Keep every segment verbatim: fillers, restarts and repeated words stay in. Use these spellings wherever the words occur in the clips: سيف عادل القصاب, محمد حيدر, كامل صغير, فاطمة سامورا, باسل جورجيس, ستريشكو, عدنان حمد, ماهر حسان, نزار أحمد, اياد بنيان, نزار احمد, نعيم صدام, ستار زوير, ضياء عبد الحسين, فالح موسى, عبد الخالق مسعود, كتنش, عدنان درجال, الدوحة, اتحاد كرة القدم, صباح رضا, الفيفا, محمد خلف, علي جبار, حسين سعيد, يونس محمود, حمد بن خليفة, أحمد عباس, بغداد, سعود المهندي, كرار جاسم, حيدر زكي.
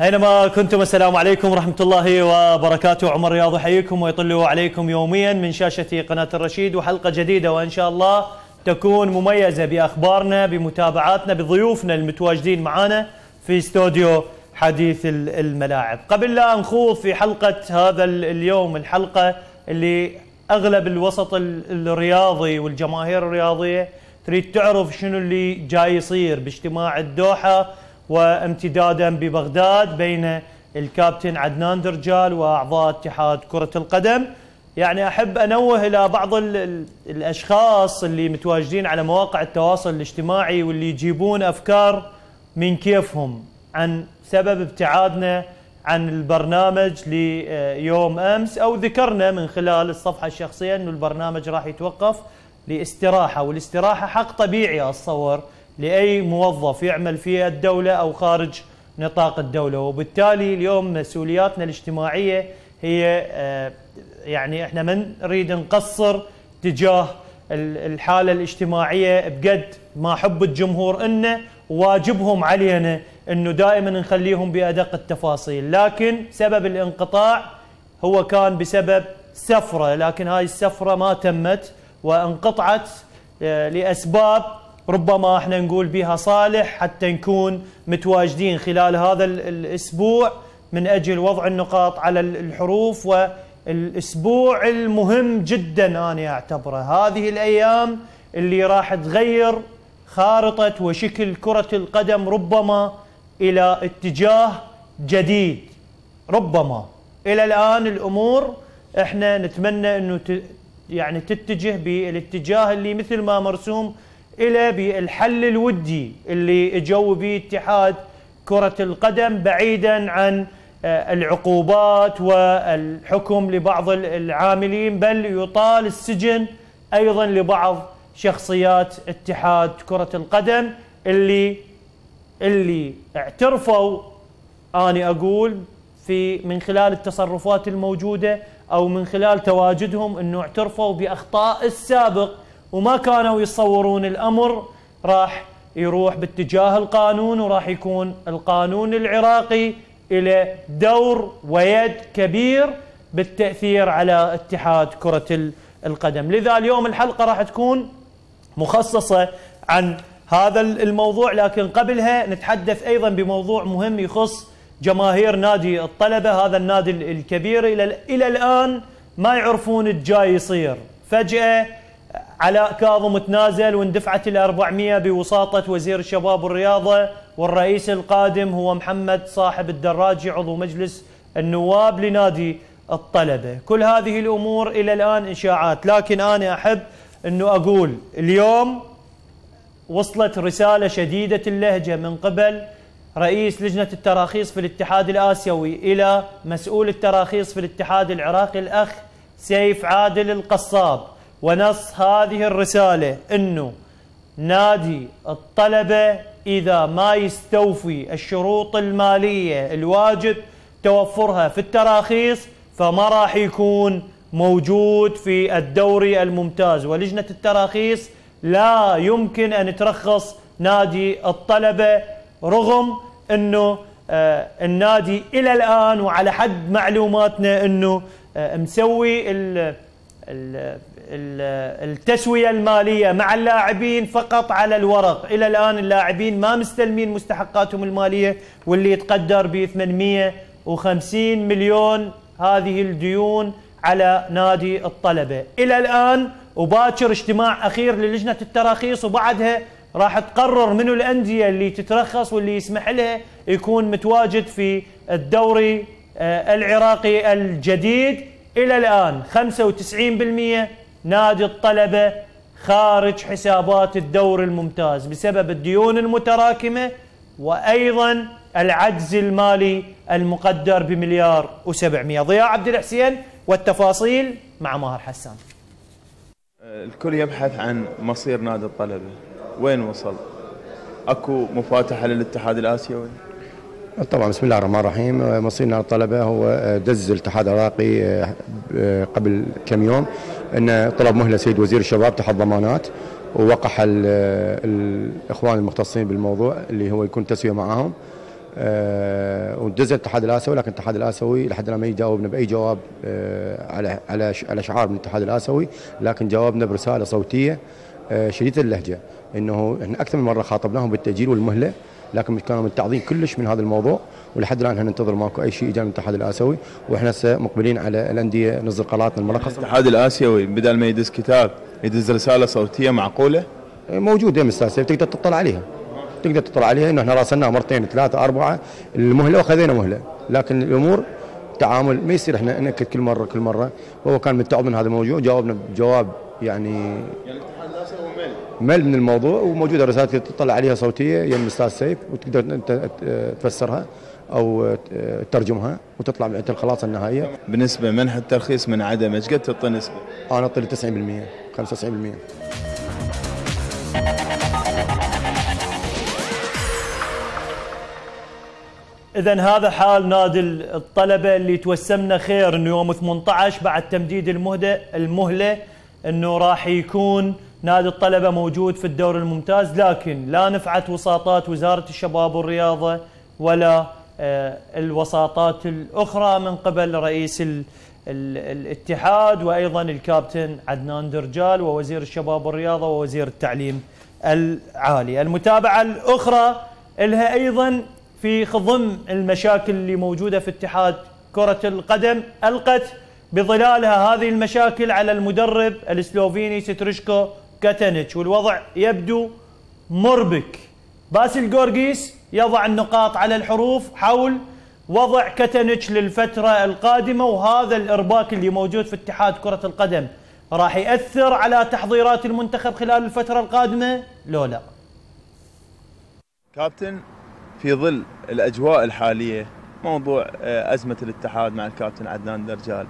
أينما كنتم السلام عليكم ورحمة الله وبركاته. عمر رياض يحييكم ويطل عليكم يوميا من شاشة قناة الرشيد وحلقة جديدة وإن شاء الله تكون مميزة بأخبارنا بمتابعاتنا بضيوفنا المتواجدين معنا في استوديو حديث الملاعب. قبل لا نخوض في حلقة هذا اليوم، الحلقة اللي أغلب الوسط الرياضي والجماهير الرياضية تريد تعرف شنو اللي جاي يصير باجتماع الدوحة وامتدادا ببغداد بين الكابتن عدنان درجال وأعضاء اتحاد كرة القدم. يعني أحب أنوه إلى بعض الأشخاص اللي متواجدين على مواقع التواصل الاجتماعي واللي يجيبون أفكار من كيفهم عن سبب ابتعادنا عن البرنامج ليوم أمس، أو ذكرنا من خلال الصفحة الشخصية أن البرنامج راح يتوقف لاستراحة، والاستراحة حق طبيعي أتصور لأي موظف يعمل في الدولة أو خارج نطاق الدولة، وبالتالي اليوم مسؤولياتنا الاجتماعية هي يعني احنا ما نريد نقصر تجاه الحالة الاجتماعية بقد ما حب الجمهور إنه واجبهم علينا أنه دائما نخليهم بأدق التفاصيل، لكن سبب الانقطاع هو كان بسبب سفرة، لكن هاي السفرة ما تمت وانقطعت لأسباب ربما احنا نقول بها صالح حتى نكون متواجدين خلال هذا الأسبوع من أجل وضع النقاط على الحروف. والأسبوع المهم جدا أنا أعتبره هذه الأيام اللي راح تغير خارطة وشكل كرة القدم ربما إلى اتجاه جديد. ربما إلى الآن الأمور احنا نتمنى أنه يعني تتجه بالاتجاه اللي مثل ما مرسوم إلى بالحل الودي اللي اجوا به اتحاد كرة القدم بعيدا عن العقوبات والحكم لبعض العاملين، بل يطال السجن أيضا لبعض شخصيات اتحاد كرة القدم اللي اللي اعترفوا أنا أقول في من خلال التصرفات الموجودة أو من خلال تواجدهم أنه اعترفوا بأخطاء السابق وما كانوا يصورون الأمر راح يروح باتجاه القانون، وراح يكون القانون العراقي إلى دور ويد كبير بالتأثير على اتحاد كرة القدم. لذا اليوم الحلقة راح تكون مخصصة عن هذا الموضوع، لكن قبلها نتحدث أيضا بموضوع مهم يخص جماهير نادي الطلبة، هذا النادي الكبير إلى, إلى الآن ما يعرفون الجاي يصير. فجأة علاء كاظم تنازل واندفعت الأربعمية بوساطة وزير الشباب والرياضة، والرئيس القادم هو محمد صاحب الدراجي عضو مجلس النواب لنادي الطلبة. كل هذه الأمور إلى الآن إشاعات، لكن أنا أحب أنه أقول اليوم وصلت رسالة شديدة اللهجة من قبل رئيس لجنة التراخيص في الاتحاد الآسيوي إلى مسؤول التراخيص في الاتحاد العراقي الأخ سيف عادل القصاب، ونص هذه الرسالة أنه نادي الطلبة إذا ما يستوفي الشروط المالية الواجب توفرها في التراخيص فما راح يكون موجود في الدوري الممتاز، ولجنة التراخيص لا يمكن أن ترخص نادي الطلبة رغم أنه النادي إلى الآن وعلى حد معلوماتنا أنه مسوي ال التسوية المالية مع اللاعبين فقط على الورق. إلى الآن اللاعبين ما مستلمين مستحقاتهم المالية واللي يتقدر ب ثمانمئة وخمسين مليون هذه الديون على نادي الطلبة إلى الآن، وباكر اجتماع أخير للجنة التراخيص وبعدها راح تقرر منو الأندية اللي تترخص واللي يسمح لها يكون متواجد في الدوري العراقي الجديد. إلى الآن خمسة وتسعين بالمئة نادي الطلبة خارج حسابات الدوري الممتاز بسبب الديون المتراكمة وأيضا العجز المالي المقدر بمليار وسبعمئة. ضياء عبد الحسين والتفاصيل مع ماهر حسان. الكل يبحث عن مصير نادي الطلبة وين وصل، أكو مفاتحة للاتحاد الآسيوي؟ طبعا بسم الله الرحمن الرحيم. مصير نادي الطلبة هو دز الاتحاد العراقي قبل كم يوم أن طلب مهلة سيد وزير الشباب تحت ضمانات، ووقح الإخوان المختصين بالموضوع اللي هو يكون تسوية معاهم، وندزل الاتحاد الاسيوي، لكن الاتحاد الاسيوي لحد الان ما يجاوبنا باي جواب على على على شعار من الاتحاد الاسيوي، لكن جاوبنا برساله صوتيه شديده اللهجه، انه احنا اكثر من مره خاطبناهم بالتاجيل والمهله، لكن كانوا متعظين كلش من هذا الموضوع، ولحد الان ننتظر ماكو اي شيء جاي من الاتحاد الاسيوي، واحنا هسه مقبلين على الانديه نزل قراراتنا المرخصه. الاتحاد الاسيوي بدل ما يدز كتاب يدز رساله صوتيه معقوله؟ موجوده مستاسيه، تقدر تطلع عليها. تقدر تطلع عليها انه احنا راسلناها مرتين ثلاثه اربعه المهله وخذينا مهله، لكن الامور تعامل ما يصير احنا ناكد كل مره كل مره، وهو كان متعظ من هذا الموضوع، جاوبنا بجواب يعني مل من الموضوع، وموجوده رساله تطلع عليها صوتيه يم الاستاذ سيف، وتقدر انت تفسرها او تترجمها وتطلع انت الخلاصه النهائيه. بالنسبه منح الترخيص من عدم ايش قد تعطي نسبه؟ انا اعطي له تسعين بالمئة خمسة وتسعين بالمئة. اذا هذا حال نادي الطلبه اللي توسمنا خير انه يوم ثمانية عشر بعد تمديد المهله المهله انه راح يكون نادي الطلبة موجود في الدور الممتاز، لكن لا نفعت وساطات وزارة الشباب والرياضة ولا الوساطات الأخرى من قبل رئيس الاتحاد وأيضا الكابتن عدنان درجال ووزير الشباب والرياضة ووزير التعليم العالي. المتابعة الأخرى لها أيضا في خضم المشاكل اللي موجودة في اتحاد كرة القدم، ألقت بظلالها هذه المشاكل على المدرب السلوفيني ستريشكو كتنش، والوضع يبدو مربك. باسل جورجيس يضع النقاط على الحروف حول وضع كتنش للفترة القادمة، وهذا الإرباك اللي موجود في اتحاد كرة القدم راح يأثر على تحضيرات المنتخب خلال الفترة القادمة لو لا؟ كابتن، في ظل الأجواء الحالية موضوع أزمة الاتحاد مع الكابتن عدنان درجال،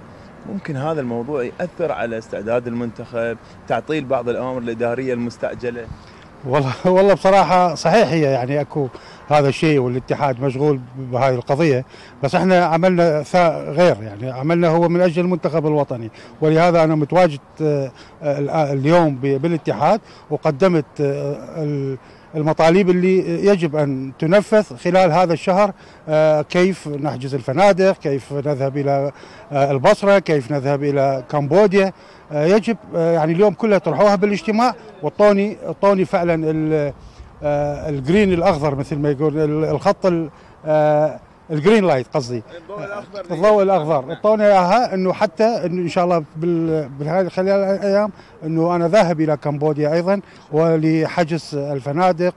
ممكن هذا الموضوع يأثر على استعداد المنتخب، تعطيل بعض الأوامر الإدارية المستعجلة؟ والله والله بصراحة صحيح، هي يعني اكو هذا الشيء والاتحاد مشغول بهاي القضية، بس احنا عملنا غير، يعني عملنا هو من اجل المنتخب الوطني، ولهذا انا متواجد اليوم بالاتحاد وقدمت المطالب اللي يجب أن تنفذ خلال هذا الشهر، كيف نحجز الفنادق، كيف نذهب إلى البصرة، كيف نذهب إلى كمبوديا. يجب يعني اليوم كلها طرحوها بالاجتماع، وطوني طوني فعلا الجرين الأخضر، مثل ما يقول الخط الجرين لايت، قصدي الضوء الاخضر، اعطونا اياها انه حتى انه ان شاء الله بال خلال الايام انه انا ذاهب الى كمبوديا ايضا ولحجز الفنادق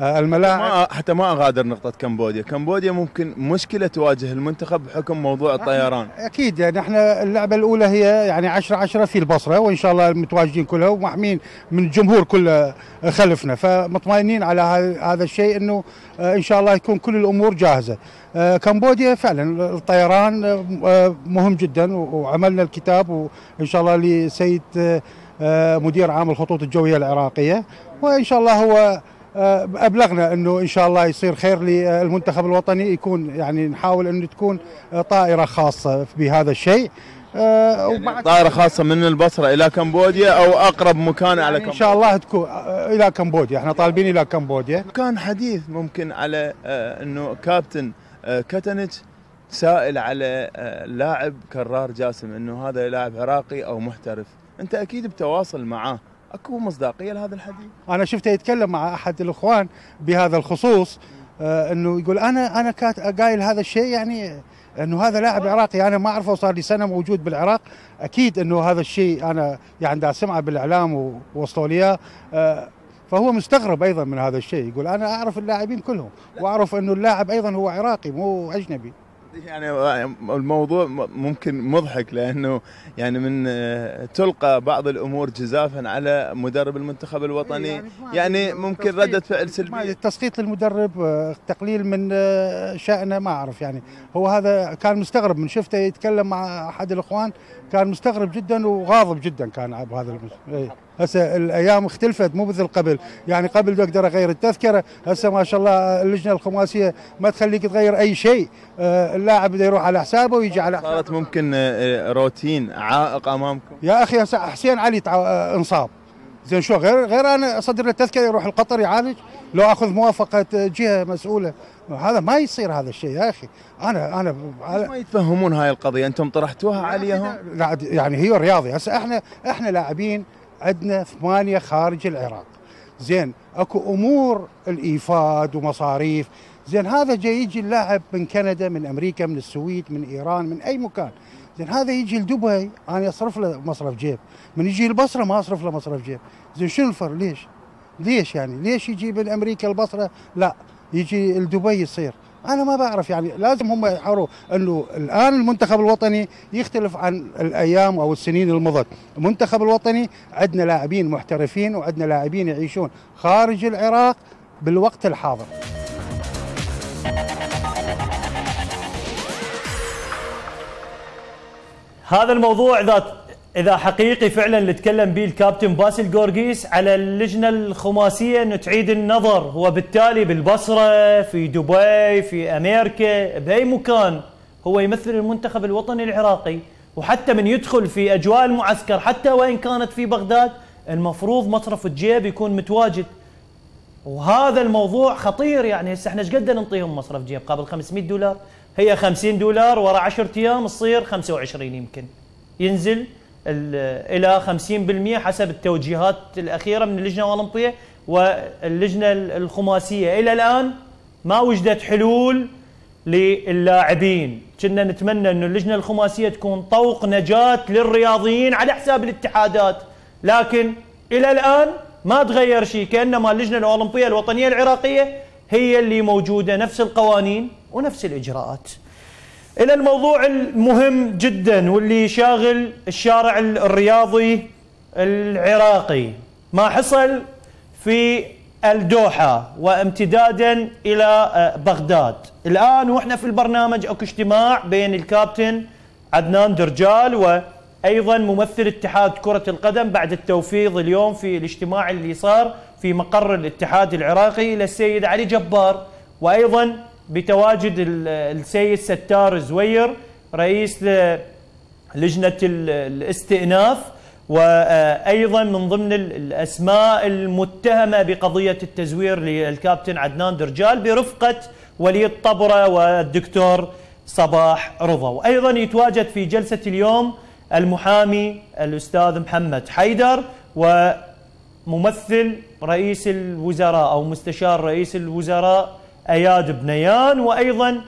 والملاعب. حتى ما اغادر نقطه كمبوديا، كمبوديا ممكن مشكله تواجه المنتخب بحكم موضوع الطيران. اكيد يعني احنا اللعبه الاولى هي يعني عشرة عشرة في البصره، وان شاء الله المتواجدين كلها ومحمين من الجمهور كله خلفنا، فمطمئنين على هذا الشيء انه ان شاء الله يكون كل الامور جاهزه. كمبوديا فعلا الطيران مهم جدا، وعملنا الكتاب وان شاء الله لسيد مدير عام الخطوط الجويه العراقيه، وان شاء الله هو ابلغنا انه ان شاء الله يصير خير للمنتخب الوطني، يكون يعني نحاول انه تكون طائره خاصه بهذا الشيء. يعني طائرة خاصة من البصرة إلى كمبوديا أو أقرب مكان يعني على كمبوديا. إن شاء الله تكون إلى كمبوديا، إحنا طالبين إلى كمبوديا. كان حديث ممكن على إنه كابتن كتنش سائل على لاعب كرار جاسم إنه هذا لاعب عراقي أو محترف، أنت أكيد بتواصل معاه، أكو مصداقية لهذا الحديث؟ أنا شفته يتكلم مع أحد الإخوان بهذا الخصوص، إنه يقول أنا أنا كات قايل هذا الشيء، يعني انه هذا لاعب عراقي انا ما اعرفه وصار لي سنه موجود بالعراق، اكيد انه هذا الشيء انا يعني دا سمعه بالاعلام ووصلوا لي اياه، فهو مستغرب ايضا من هذا الشيء، يقول انا اعرف اللاعبين كلهم واعرف انه اللاعب ايضا هو عراقي مو اجنبي. يعني الموضوع ممكن مضحك، لانه يعني من تلقى بعض الامور جزافا على مدرب المنتخب الوطني، يعني ممكن ردة فعل سلبية، تسقيط المدرب، تقليل من شأنه، ما اعرف. يعني هو هذا كان مستغرب من شفته يتكلم مع احد الاخوان، كان مستغرب جدا وغاضب جدا كان بهذا الموضوع. هسه الايام اختلفت مو مثل قبل، يعني قبل بقدر اغير التذكره، هسه ما شاء الله اللجنه الخماسيه ما تخليك تغير اي شيء، اللاعب بده يروح على حسابه ويجي على حسابه. صارت ممكن روتين عائق امامكم؟ يا اخي هسه حسين علي انصاب، زين شو غير غير انا اصدر له التذكره يروح القطر يعالج؟ لو اخذ موافقه جهه مسؤوله، هذا ما يصير هذا الشيء يا اخي. انا انا ما يتفهمون هاي القضيه، انتم طرحتوها عليهم؟ لا يعني هي رياضي. هسه احنا احنا لاعبين عندنا ثمانيه خارج العراق، زين اكو امور الايفاد ومصاريف، زين هذا جاي يجي اللاعب من كندا، من امريكا، من السويد، من ايران، من اي مكان، زين هذا يجي لدبي انا اصرف له مصرف جيب، من يجي البصره ما اصرف له مصرف جيب، زين شنو الفرق؟ ليش؟ ليش يعني؟ ليش يجي من امريكا البصره لا يجي لدبي يصير؟ انا ما بعرف يعني. لازم هم يحروا انه الان المنتخب الوطني يختلف عن الايام او السنين المضت. المنتخب الوطني عندنا لاعبين محترفين وعندنا لاعبين يعيشون خارج العراق بالوقت الحاضر. هذا الموضوع ذات إذا حقيقي فعلا اللي تكلم به الكابتن باسل جورجيس على اللجنة الخماسية أنه تعيد النظر، هو بالتالي بالبصرة، في دبي، في أمريكا، بأي مكان هو يمثل المنتخب الوطني العراقي، وحتى من يدخل في أجواء المعسكر حتى وإن كانت في بغداد المفروض مصرف الجيب يكون متواجد. وهذا الموضوع خطير يعني. هسه احنا ايش قد نعطيهم مصرف جيب؟ قبل خمسمئة دولار هي خمسين دولار، ورا عشرة ايام تصير خمسة وعشرين، يمكن ينزل الى خمسين بالمئة حسب التوجيهات الاخيره من اللجنه الاولمبيه واللجنه الخماسيه. الى الان ما وجدت حلول للاعبين. كنا نتمنى انه اللجنه الخماسيه تكون طوق نجاه للرياضيين على حساب الاتحادات، لكن الى الان ما تغير شيء، كانما اللجنه الاولمبيه الوطنيه العراقيه هي اللي موجوده، نفس القوانين ونفس الاجراءات. إلى الموضوع المهم جدا واللي شاغل الشارع الرياضي العراقي، ما حصل في الدوحة وامتدادا إلى بغداد. الآن وإحنا في البرنامج أكو اجتماع بين الكابتن عدنان درجال وأيضا ممثل اتحاد كرة القدم بعد التوفيض اليوم في الاجتماع اللي صار في مقر الاتحاد العراقي للسيد علي جبار، وأيضا بتواجد السيد ستار زوير رئيس لجنة الاستئناف، وأيضا من ضمن الأسماء المتهمة بقضية التزوير للكابتن عدنان درجال برفقة وليد الطبرة والدكتور صباح رضا. وأيضا يتواجد في جلسة اليوم المحامي الأستاذ محمد حيدر وممثل رئيس الوزراء أو مستشار رئيس الوزراء اياد بنيان، وايضا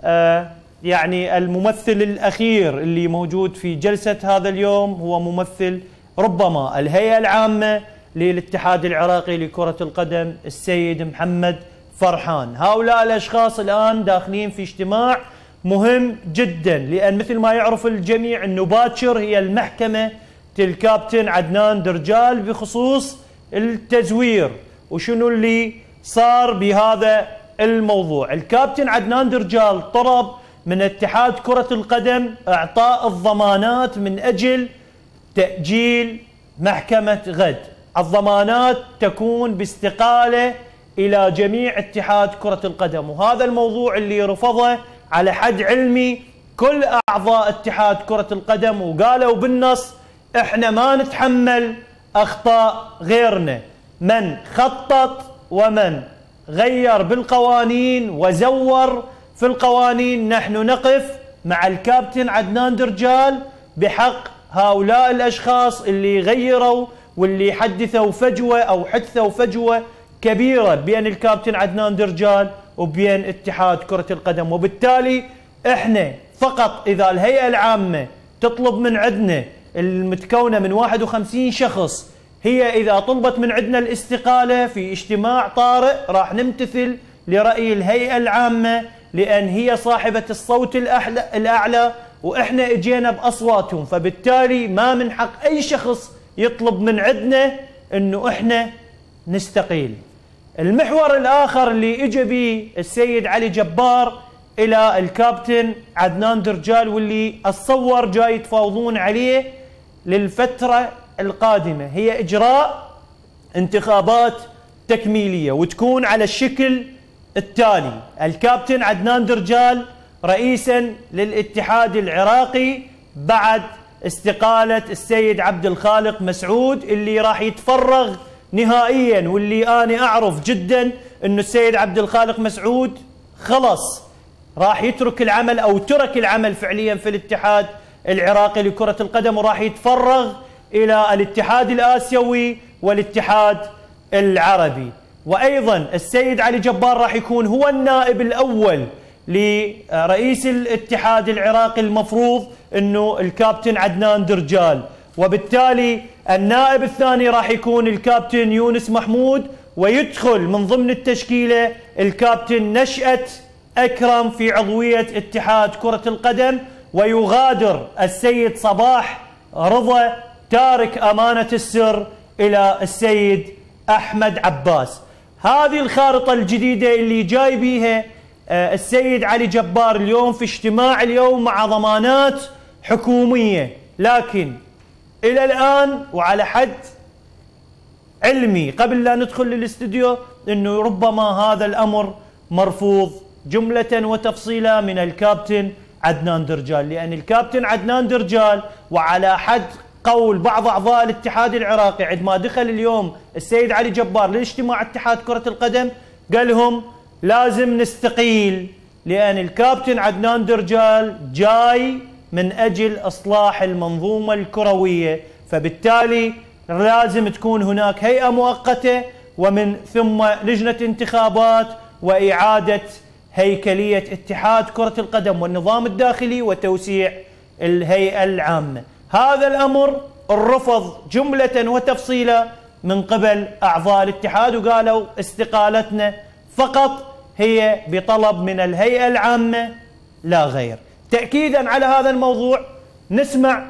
آه يعني الممثل الاخير اللي موجود في جلسه هذا اليوم هو ممثل ربما الهيئه العامه للاتحاد العراقي لكره القدم السيد محمد فرحان. هؤلاء الاشخاص الان داخلين في اجتماع مهم جدا، لان مثل ما يعرف الجميع انه باكر هي المحكمه للكابتن عدنان درجال بخصوص التزوير وشنو اللي صار بهذا الموضوع. الكابتن عدنان درجال طلب من اتحاد كرة القدم اعطاء الضمانات من اجل تأجيل محكمة غد. الضمانات تكون باستقالة الى جميع اتحاد كرة القدم، وهذا الموضوع اللي رفضه على حد علمي كل اعضاء اتحاد كرة القدم، وقالوا بالنص احنا ما نتحمل اخطاء غيرنا. من خطط ومن غير بالقوانين وزور في القوانين نحن نقف مع الكابتن عدنان درجال بحق هؤلاء الأشخاص اللي غيروا واللي حدثوا فجوة أو حدثوا فجوة كبيرة بين الكابتن عدنان درجال وبين اتحاد كرة القدم. وبالتالي احنا فقط إذا الهيئة العامة تطلب من عندنا المتكونة من واحد وخمسين شخص، هي إذا طلبت من عندنا الاستقالة في اجتماع طارئ راح نمتثل لرأي الهيئة العامة، لأن هي صاحبة الصوت الأعلى وإحنا إجينا بأصواتهم، فبالتالي ما من حق أي شخص يطلب من عندنا أنه إحنا نستقيل. المحور الآخر اللي إجى به السيد علي جبار إلى الكابتن عدنان درجال واللي أتصور جاي يتفاوضون عليه للفترة القادمة، هي إجراء انتخابات تكميلية وتكون على الشكل التالي: الكابتن عدنان درجال رئيسا للاتحاد العراقي بعد استقالة السيد عبد الخالق مسعود اللي راح يتفرغ نهائيا، واللي انا اعرف جدا انه السيد عبد الخالق مسعود خلص راح يترك العمل او ترك العمل فعليا في الاتحاد العراقي لكرة القدم، وراح يتفرغ الى الاتحاد الاسيوي والاتحاد العربي. وايضا السيد علي جبار راح يكون هو النائب الاول لرئيس الاتحاد العراقي، المفروض انه الكابتن عدنان درجال، وبالتالي النائب الثاني راح يكون الكابتن يونس محمود، ويدخل من ضمن التشكيلة الكابتن نشأت اكرم في عضوية اتحاد كرة القدم، ويغادر السيد صباح رضا تارك أمانة السر إلى السيد أحمد عباس. هذه الخارطة الجديدة اللي جاي بيها السيد علي جبار اليوم في اجتماع اليوم مع ضمانات حكومية، لكن إلى الآن وعلى حد علمي قبل لا ندخل للاستديو أنه ربما هذا الأمر مرفوض جملة وتفصيلا من الكابتن عدنان درجال، لأن الكابتن عدنان درجال وعلى حد قول بعض أعضاء الاتحاد العراقي عندما دخل اليوم السيد علي جبار لاجتماع اتحاد كرة القدم قال لهم لازم نستقيل، لأن الكابتن عدنان درجال جاي من أجل إصلاح المنظومة الكروية، فبالتالي لازم تكون هناك هيئة مؤقتة ومن ثم لجنة انتخابات وإعادة هيكلية اتحاد كرة القدم والنظام الداخلي وتوسيع الهيئة العامة. هذا الأمر الرفض جملة وتفصيلا من قبل أعضاء الاتحاد، وقالوا استقالتنا فقط هي بطلب من الهيئة العامة لا غير. تأكيدا على هذا الموضوع نسمع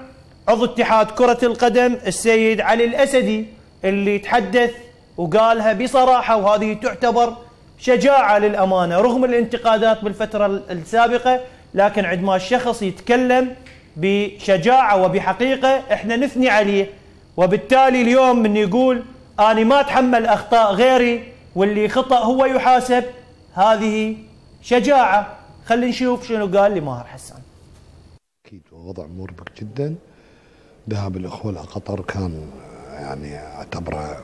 عضو اتحاد كرة القدم السيد علي الأسدي اللي تحدث وقالها بصراحة، وهذه تعتبر شجاعة للأمانة رغم الانتقادات بالفترة السابقة، لكن عندما الشخص يتكلم بشجاعة وبحقيقة احنا نثني عليه، وبالتالي اليوم من يقول أنا ما أتحمل أخطاء غيري واللي خطأ هو يحاسب، هذه شجاعة. خلينا نشوف شنو قال لماهر حسان. أكيد وضع مربك جدا. ذهاب الأخوة إلى قطر كان يعني أعتبره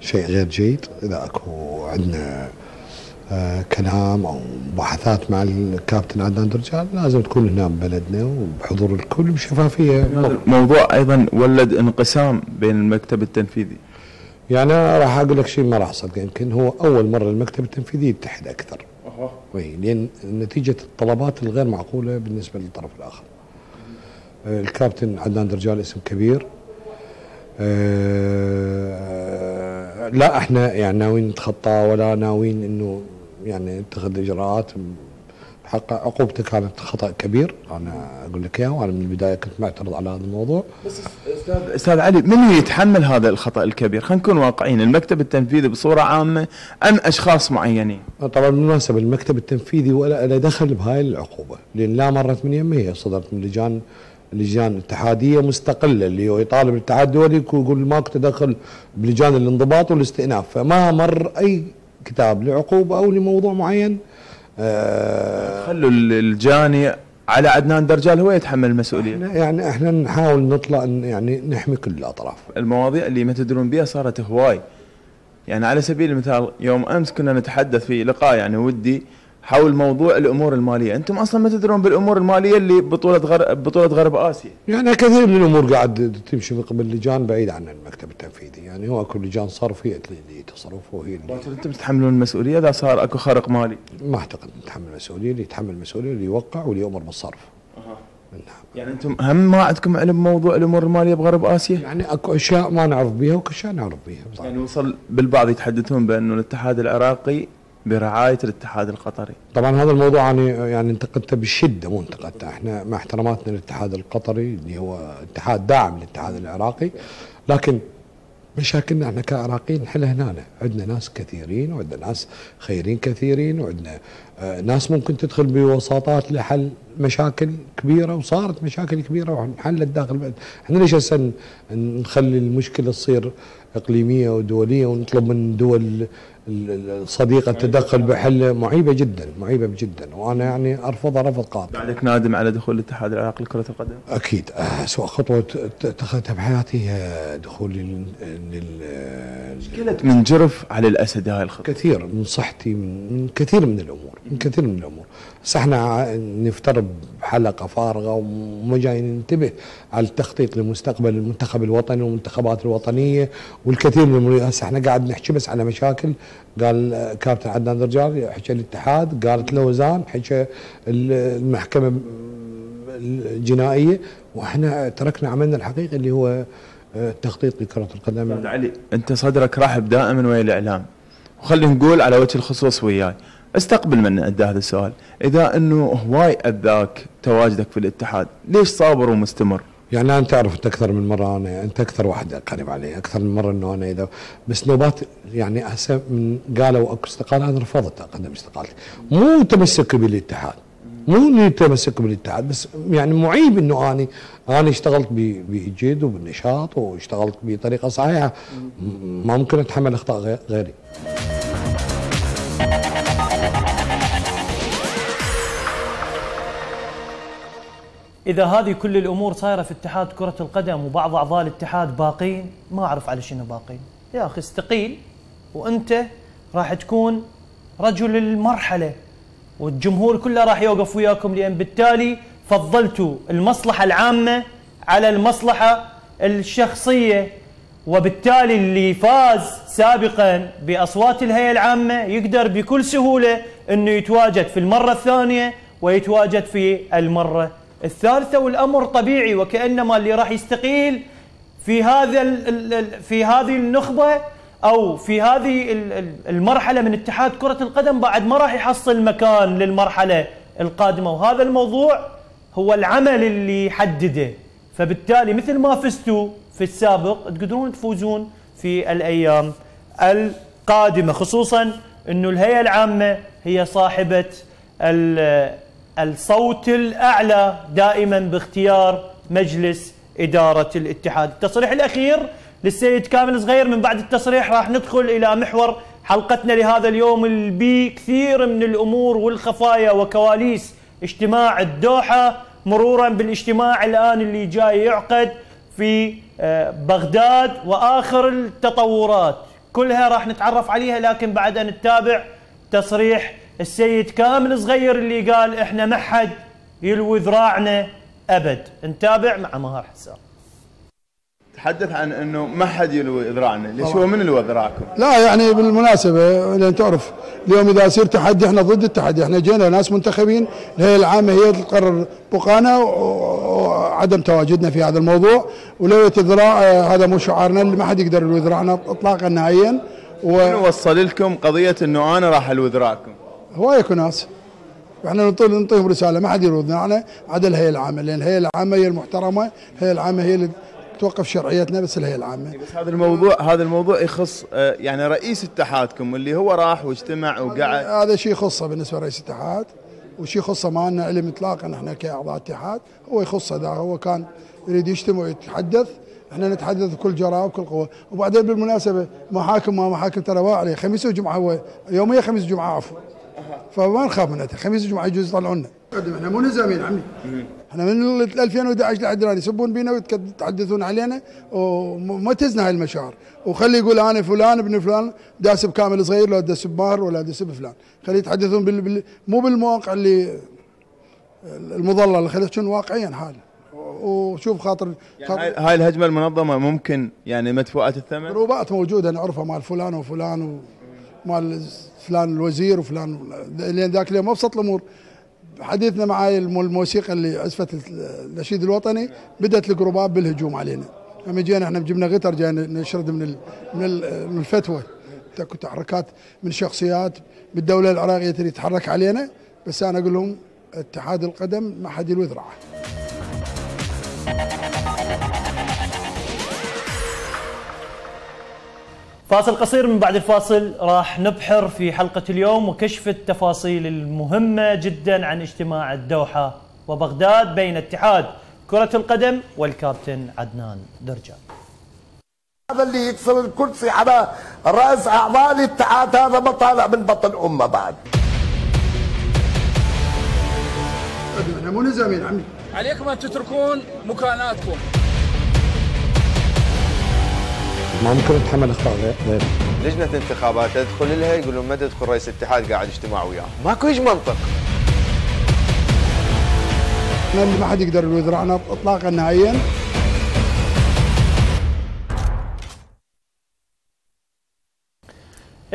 شيء غير جيد، إذا أكو عندنا كلام أو مباحثات مع الكابتن عدنان درجال لازم تكون هنا ببلدنا وبحضور الكل بشفافية. الموضوع أيضا ولد انقسام بين المكتب التنفيذي. يعني أنا راح أقول لك شيء ما راح صدق، يمكن هو أول مرة المكتب التنفيذي يتحد أكثر. أها. لأن نتيجة الطلبات الغير معقولة بالنسبة للطرف الآخر. الكابتن عدنان درجال اسم كبير. أه لا احنا يعني ناويين نتخطاه ولا ناويين انه يعني نتخذ اجراءات. حق عقوبته كانت خطا كبير، انا اقول لك اياه، وانا من البدايه كنت معترض على هذا الموضوع. بس استاذ استاذ علي، من يتحمل هذا الخطا الكبير؟ خلينا نكون واقعيين، المكتب التنفيذي بصوره عامه ام اشخاص معينين؟ طبعا بالمناسبه المكتب التنفيذي ولا له دخل بهاي العقوبه، لان لا مرت من يمه، هي صدرت من لجان لجان اتحاديه مستقله اللي هو يطالب الاتحاد الدولي ويقول ماكو تدخل بلجان الانضباط والاستئناف، فما مر اي كتاب لعقوبه او لموضوع معين. آه خلوا الجاني على عدنان درجال هو يتحمل المسؤوليه. احنا يعني احنا نحاول نطلع يعني نحمي كل الاطراف. المواضيع اللي ما تدرون بها صارت هواي. يعني على سبيل المثال يوم امس كنا نتحدث في لقاء يعني ودي حول موضوع الامور الماليه، انتم اصلا ما تدرون بالامور الماليه اللي ببطوله غرب ببطوله غرب اسيا. يعني كثير من الامور قاعد تمشي من قبل لجان بعيد عن المكتب التنفيذي، يعني هو اكو لجان صرف هي اللي تصرف وهي اللي انتم تتحملون المسؤوليه اذا صار اكو خرق مالي. ما اعتقد نتحمل المسؤوليه، اللي يتحمل المسؤوليه اللي يوقع واللي يؤمر بالصرف. اها. يعني انتم هم ما عندكم علم موضوع الامور الماليه بغرب اسيا؟ يعني اكو اشياء ما نعرف بها واكو اشياء نعرف بها. بصراحة. يعني وصل بالبعض يتحدثون بانه الاتحاد العراقي برعاية الاتحاد القطري. طبعا هذا الموضوع يعني يعني انتقدته بشدة، مو انتقدته، احنا مع احتراماتنا للاتحاد القطري اللي هو اتحاد داعم للاتحاد العراقي، لكن مشاكلنا احنا كعراقيين نحلها هنا، عندنا ناس كثيرين وعندنا ناس خيرين كثيرين وعندنا اه ناس ممكن تدخل بوساطات لحل مشاكل كبيرة، وصارت مشاكل كبيرة وانحلت داخل. احنا ليش هسه نخلي المشكلة تصير اقليمية ودولية ونطلب من دول الصديقه تدخل بحل معيبه جدا معيبه جدا، وانا يعني ارفضها رفض قاطع. بعدك نادم على دخول الاتحاد العراقي لكره القدم؟ اكيد، اسوء خطوه اتخذتها بحياتي هي دخول لل شكلت من جرف على الاسد هاي الخطوه. كثير من صحتي، من كثير من الامور، من كثير من الامور، بس احنا نفترض حلقه فارغه وما جايين ننتبه على التخطيط لمستقبل المنتخب الوطني والمنتخبات الوطنيه والكثير من الامور. هسه احنا قاعد نحكي بس على مشاكل، قال كابتن عدنان درجال حكى الاتحاد، قالت لوزان، حكى المحكمه الجنائيه، واحنا تركنا عملنا الحقيقي اللي هو التخطيط لكره القدم. استاذ علي انت صدرك راحب دائما ويا الاعلام، وخلينا نقول على وجه الخصوص وياي، استقبل من ادى هذا السؤال، اذا انه هواي اذاك تواجدك في الاتحاد، ليش صابر ومستمر؟ يعني انا تعرف انت اكثر من مره، انا انت اكثر واحد قريب علي، اكثر من مره انه انا اذا بس نوبات يعني هسه قالوا اكو استقاله، انا رفضت اقدم استقالتي، مو تمسك بالاتحاد، مو تمسك بالاتحاد، بس يعني معيب انه اني انا اشتغلت بجد وبالنشاط واشتغلت بطريقه صحيحه، ما ممكن اتحمل اخطاء غيري. إذا هذه كل الأمور صايرة في اتحاد كرة القدم وبعض أعضاء الاتحاد باقين، ما أعرف على شنو باقين. يا أخي استقيل، وأنت راح تكون رجل المرحلة والجمهور كله راح يوقف وياكم، لأن بالتالي فضلتوا المصلحة العامة على المصلحة الشخصية، وبالتالي اللي فاز سابقا بأصوات الهيئة العامة يقدر بكل سهولة أنه يتواجد في المرة الثانية ويتواجد في المرة الثالثة، والأمر طبيعي، وكأنما اللي راح يستقيل في هذا في هذه النخبة أو في هذه المرحلة من اتحاد كرة القدم بعد ما راح يحصل مكان للمرحلة القادمة، وهذا الموضوع هو العمل اللي يحدده. فبالتالي مثل ما فزتوا في السابق تقدرون تفوزون في الأيام القادمة، خصوصا أنه الهيئة العامة هي صاحبة ال الصوت الأعلى دائما باختيار مجلس إدارة الاتحاد. التصريح الأخير للسيد كامل صغير، من بعد التصريح راح ندخل إلى محور حلقتنا لهذا اليوم اللي بيه كثير من الأمور والخفايا وكواليس اجتماع الدوحة، مرورا بالاجتماع الآن اللي جاي يعقد في بغداد وآخر التطورات كلها راح نتعرف عليها، لكن بعد أن نتابع تصريح السيد كامل صغير اللي قال احنا ما حد يلوي ذراعنا ابد. نتابع مع ماهر حسان. تحدث عن انه ما حد يلوي ذراعنا، ليش هو من يلوي ذراعكم؟ لا يعني بالمناسبه لان تعرف اليوم اذا يصير تحدي احنا ضد التحدي، احنا جينا ناس منتخبين، الهيئه العامه هي تقرر بقانا وعدم تواجدنا في هذا الموضوع، ولويه الذراع هذا مو شعارنا، اللي ما حد يقدر يلوي ذراعنا اطلاقا نهائيا. و... وصل لكم قضيه انه انا راح الوي ذراعكم؟ هواية ناس احنا نعطيهم رساله ما حد يردنا عدا الهيئه العامه، لان الهيئه العامه هي المحترمه، الهيئه العامه هي اللي توقف شرعيتنا، بس الهيئه العامه. بس هذا الموضوع هذا الموضوع يخص يعني رئيس اتحادكم اللي هو راح واجتمع وقعد، هذا شيء يخصه بالنسبه لرئيس الاتحاد، وشيء يخصه ما لنا علم اطلاقا احنا كاعضاء اتحاد، هو يخصه ده، هو كان يريد يجتمع ويتحدث، احنا نتحدث بكل جراءه وبكل قوه. وبعدين بالمناسبه محاكم ما محاكم ترى واعيه، خميس وجمعه هو يوميه، خميس وجمعه عفوا، فما نخاف منها، خميس وجمعه يجوز يطلعونا. احنا مو نزامين عمي، احنا من ألفين وأحد عشر لحد الان يسبون بينا ويتحدثون علينا، وما تزنا هاي المشاعر، وخلي يقول انا فلان ابن فلان داسب كامل صغير، لو داسب ماهر ولا داسب فلان، خلي يتحدثون بال... بال... مو بالمواقع اللي المضلله، خلي يحكون واقعيا حاله. وشوف خاطر, خاطر يعني هاي الهجمه المنظمه ممكن يعني مدفوعه الثمن، جروبات موجوده نعرفها مال فلان وفلان و... مال فلان الوزير وفلان، لان ذاك اليوم ابسط الامور حديثنا مع الموسيقى اللي عزفت النشيد الوطني بدات الجروبات بالهجوم علينا، لما جينا احنا جبنا غتر جينا نشرد من من الفتوى، تكو تحركات من شخصيات بالدوله العراقيه تريد تتحرك علينا، بس انا اقول لهم اتحاد القدم ما حد يلوي ذراعه. فاصل قصير، من بعد الفاصل راح نبحر في حلقة اليوم وكشف التفاصيل المهمة جدا عن اجتماع الدوحة وبغداد بين اتحاد كرة القدم والكابتن عدنان درجال. هذا اللي يكسر الكرسي على رأس أعضاء الاتحاد هذا ما طالع من بطن أمه بعد. احنا مو نزامين عمي. عليكم أن تتركون مكاناتكم. ما ممكن نتحمل اخطاء غير. لجنة انتخابات تدخل لها يقولون ما تدخل رئيس الاتحاد قاعد اجتماع وياه، ماكو هيج منطق. ما حد يقدر يذرعنا اطلاقا نهائيا.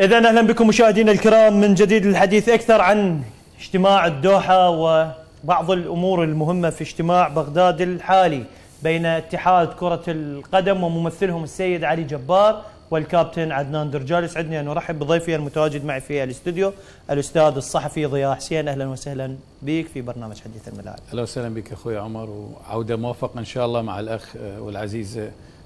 إذا أهلا بكم مشاهدينا الكرام من جديد للحديث أكثر عن اجتماع الدوحة وبعض الأمور المهمة في اجتماع بغداد الحالي بين اتحاد كرة القدم وممثلهم السيد علي جبار والكابتن عدنان درجال. يسعدني أن أرحب بضيفي المتواجد معي في الاستوديو الأستاذ الصحفي ضياء حسين. أهلا وسهلا بك في برنامج حديث الملاعب. أهلا وسهلا بك أخوي عمر، وعودة موفقة إن شاء الله مع الأخ والعزيز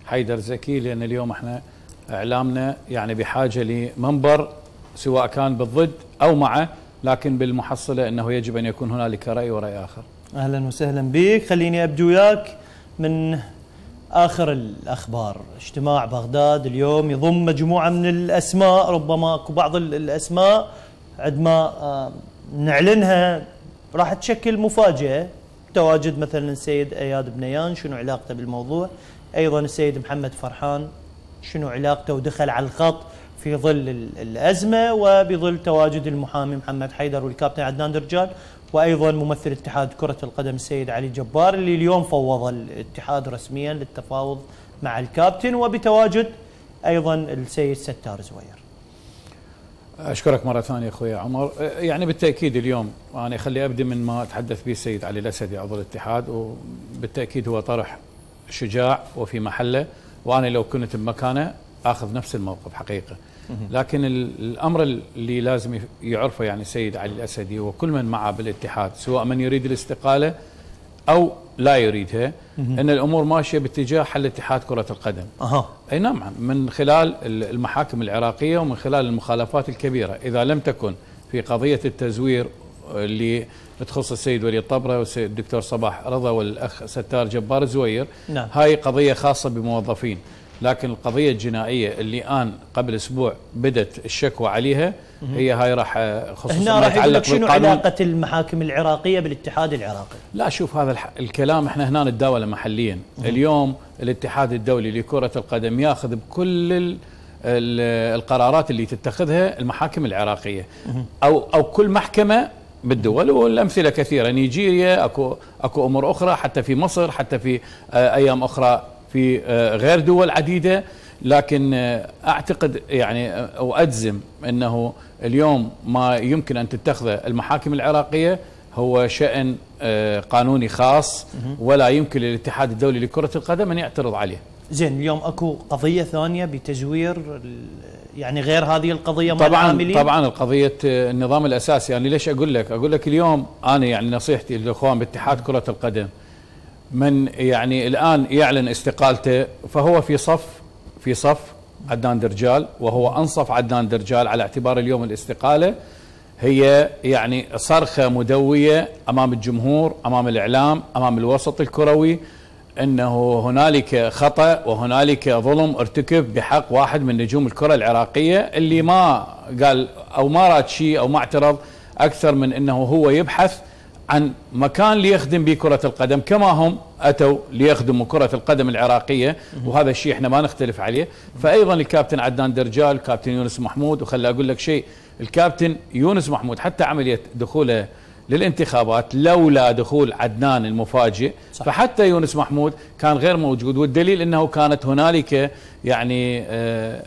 حيدر زكي، لأن اليوم احنا إعلامنا يعني بحاجة لمنبر سواء كان بالضد أو معه، لكن بالمحصلة أنه يجب أن يكون هنالك رأي ورأي آخر. أهلا وسهلا بك. خليني أبدو وياك من آخر الأخبار. اجتماع بغداد اليوم يضم مجموعة من الأسماء، ربما أكو بعض الأسماء عندما نعلنها راح تشكل مفاجأة. تواجد مثلا السيد اياد بنيان، شنو علاقته بالموضوع؟ أيضا السيد محمد فرحان، شنو علاقته ودخل على الخط في ظل الأزمة، وبظل تواجد المحامي محمد حيدر والكابتن عدنان درجال، وأيضا ممثل اتحاد كرة القدم السيد علي جبار اللي اليوم فوض الاتحاد رسميا للتفاوض مع الكابتن، وبتواجد أيضا السيد ستار زوير. أشكرك مرة ثانية أخوي عمر. يعني بالتأكيد اليوم أنا خلي أبدأ من ما تحدث به السيد علي الأسدي عضو الاتحاد، وبالتأكيد هو طرح شجاع وفي محله، وأنا لو كنت بمكانه آخذ نفس الموقف حقيقة. لكن الأمر اللي لازم يعرفه يعني السيد علي الأسدي وكل من معه بالاتحاد، سواء من يريد الاستقالة أو لا يريدها، أن الأمور ماشية باتجاه حل اتحاد كرة القدم. أها. أي نعم، من خلال المحاكم العراقية ومن خلال المخالفات الكبيرة، إذا لم تكن في قضية التزوير اللي تخص السيد وليد الطبرة والسيد الدكتور صباح رضا والأخ ستار جبار زوير. نعم. هاي قضية خاصة بموظفين، لكن القضية الجنائية اللي آن قبل أسبوع بدت الشكوى عليها هي هاي راح خصوصا هنا راح يقول لك شنو علاقة المحاكم العراقية بالاتحاد العراقي؟ لا شوف، هذا الكلام احنا هنا نتداوله محليا. اليوم الاتحاد الدولي لكرة القدم ياخذ بكل ال ال القرارات اللي تتخذها المحاكم العراقية أو أو كل محكمة بالدول، والأمثلة كثيرة، نيجيريا، أكو أكو أمور أخرى، حتى في مصر، حتى في أيام أخرى في غير دول عديدة. لكن أعتقد يعني أو أجزم أنه اليوم ما يمكن أن تتخذه المحاكم العراقية هو شأن قانوني خاص، ولا يمكن للاتحاد الدولي لكرة القدم أن يعترض عليه. زين، اليوم أكو قضية ثانية بتزوير يعني غير هذه القضية مع العاملين؟ طبعا طبعا القضية النظام الأساسي. يعني ليش أقول لك؟ أقول لك اليوم أنا يعني نصيحتي للإخوان باتحاد كرة القدم، من يعني الآن يعلن استقالته فهو في صف في صف عدنان درجال، وهو أنصف عدنان درجال على اعتبار اليوم الاستقالة هي يعني صرخة مدوية أمام الجمهور، أمام الإعلام، أمام الوسط الكروي، أنه هنالك خطأ وهنالك ظلم ارتكب بحق واحد من نجوم الكرة العراقية، اللي ما قال أو ما راد شيء أو ما اعترض أكثر من أنه هو يبحث عن مكان ليخدم به كرة القدم، كما هم أتوا ليخدموا كرة القدم العراقية، وهذا الشيء احنا ما نختلف عليه. فأيضا الكابتن عدنان درجال، الكابتن يونس محمود، وخلي أقول لك شيء، الكابتن يونس محمود حتى عملية دخوله للانتخابات لولا دخول عدنان المفاجئ، صح، فحتى يونس محمود كان غير موجود، والدليل أنه كانت هنالك يعني آه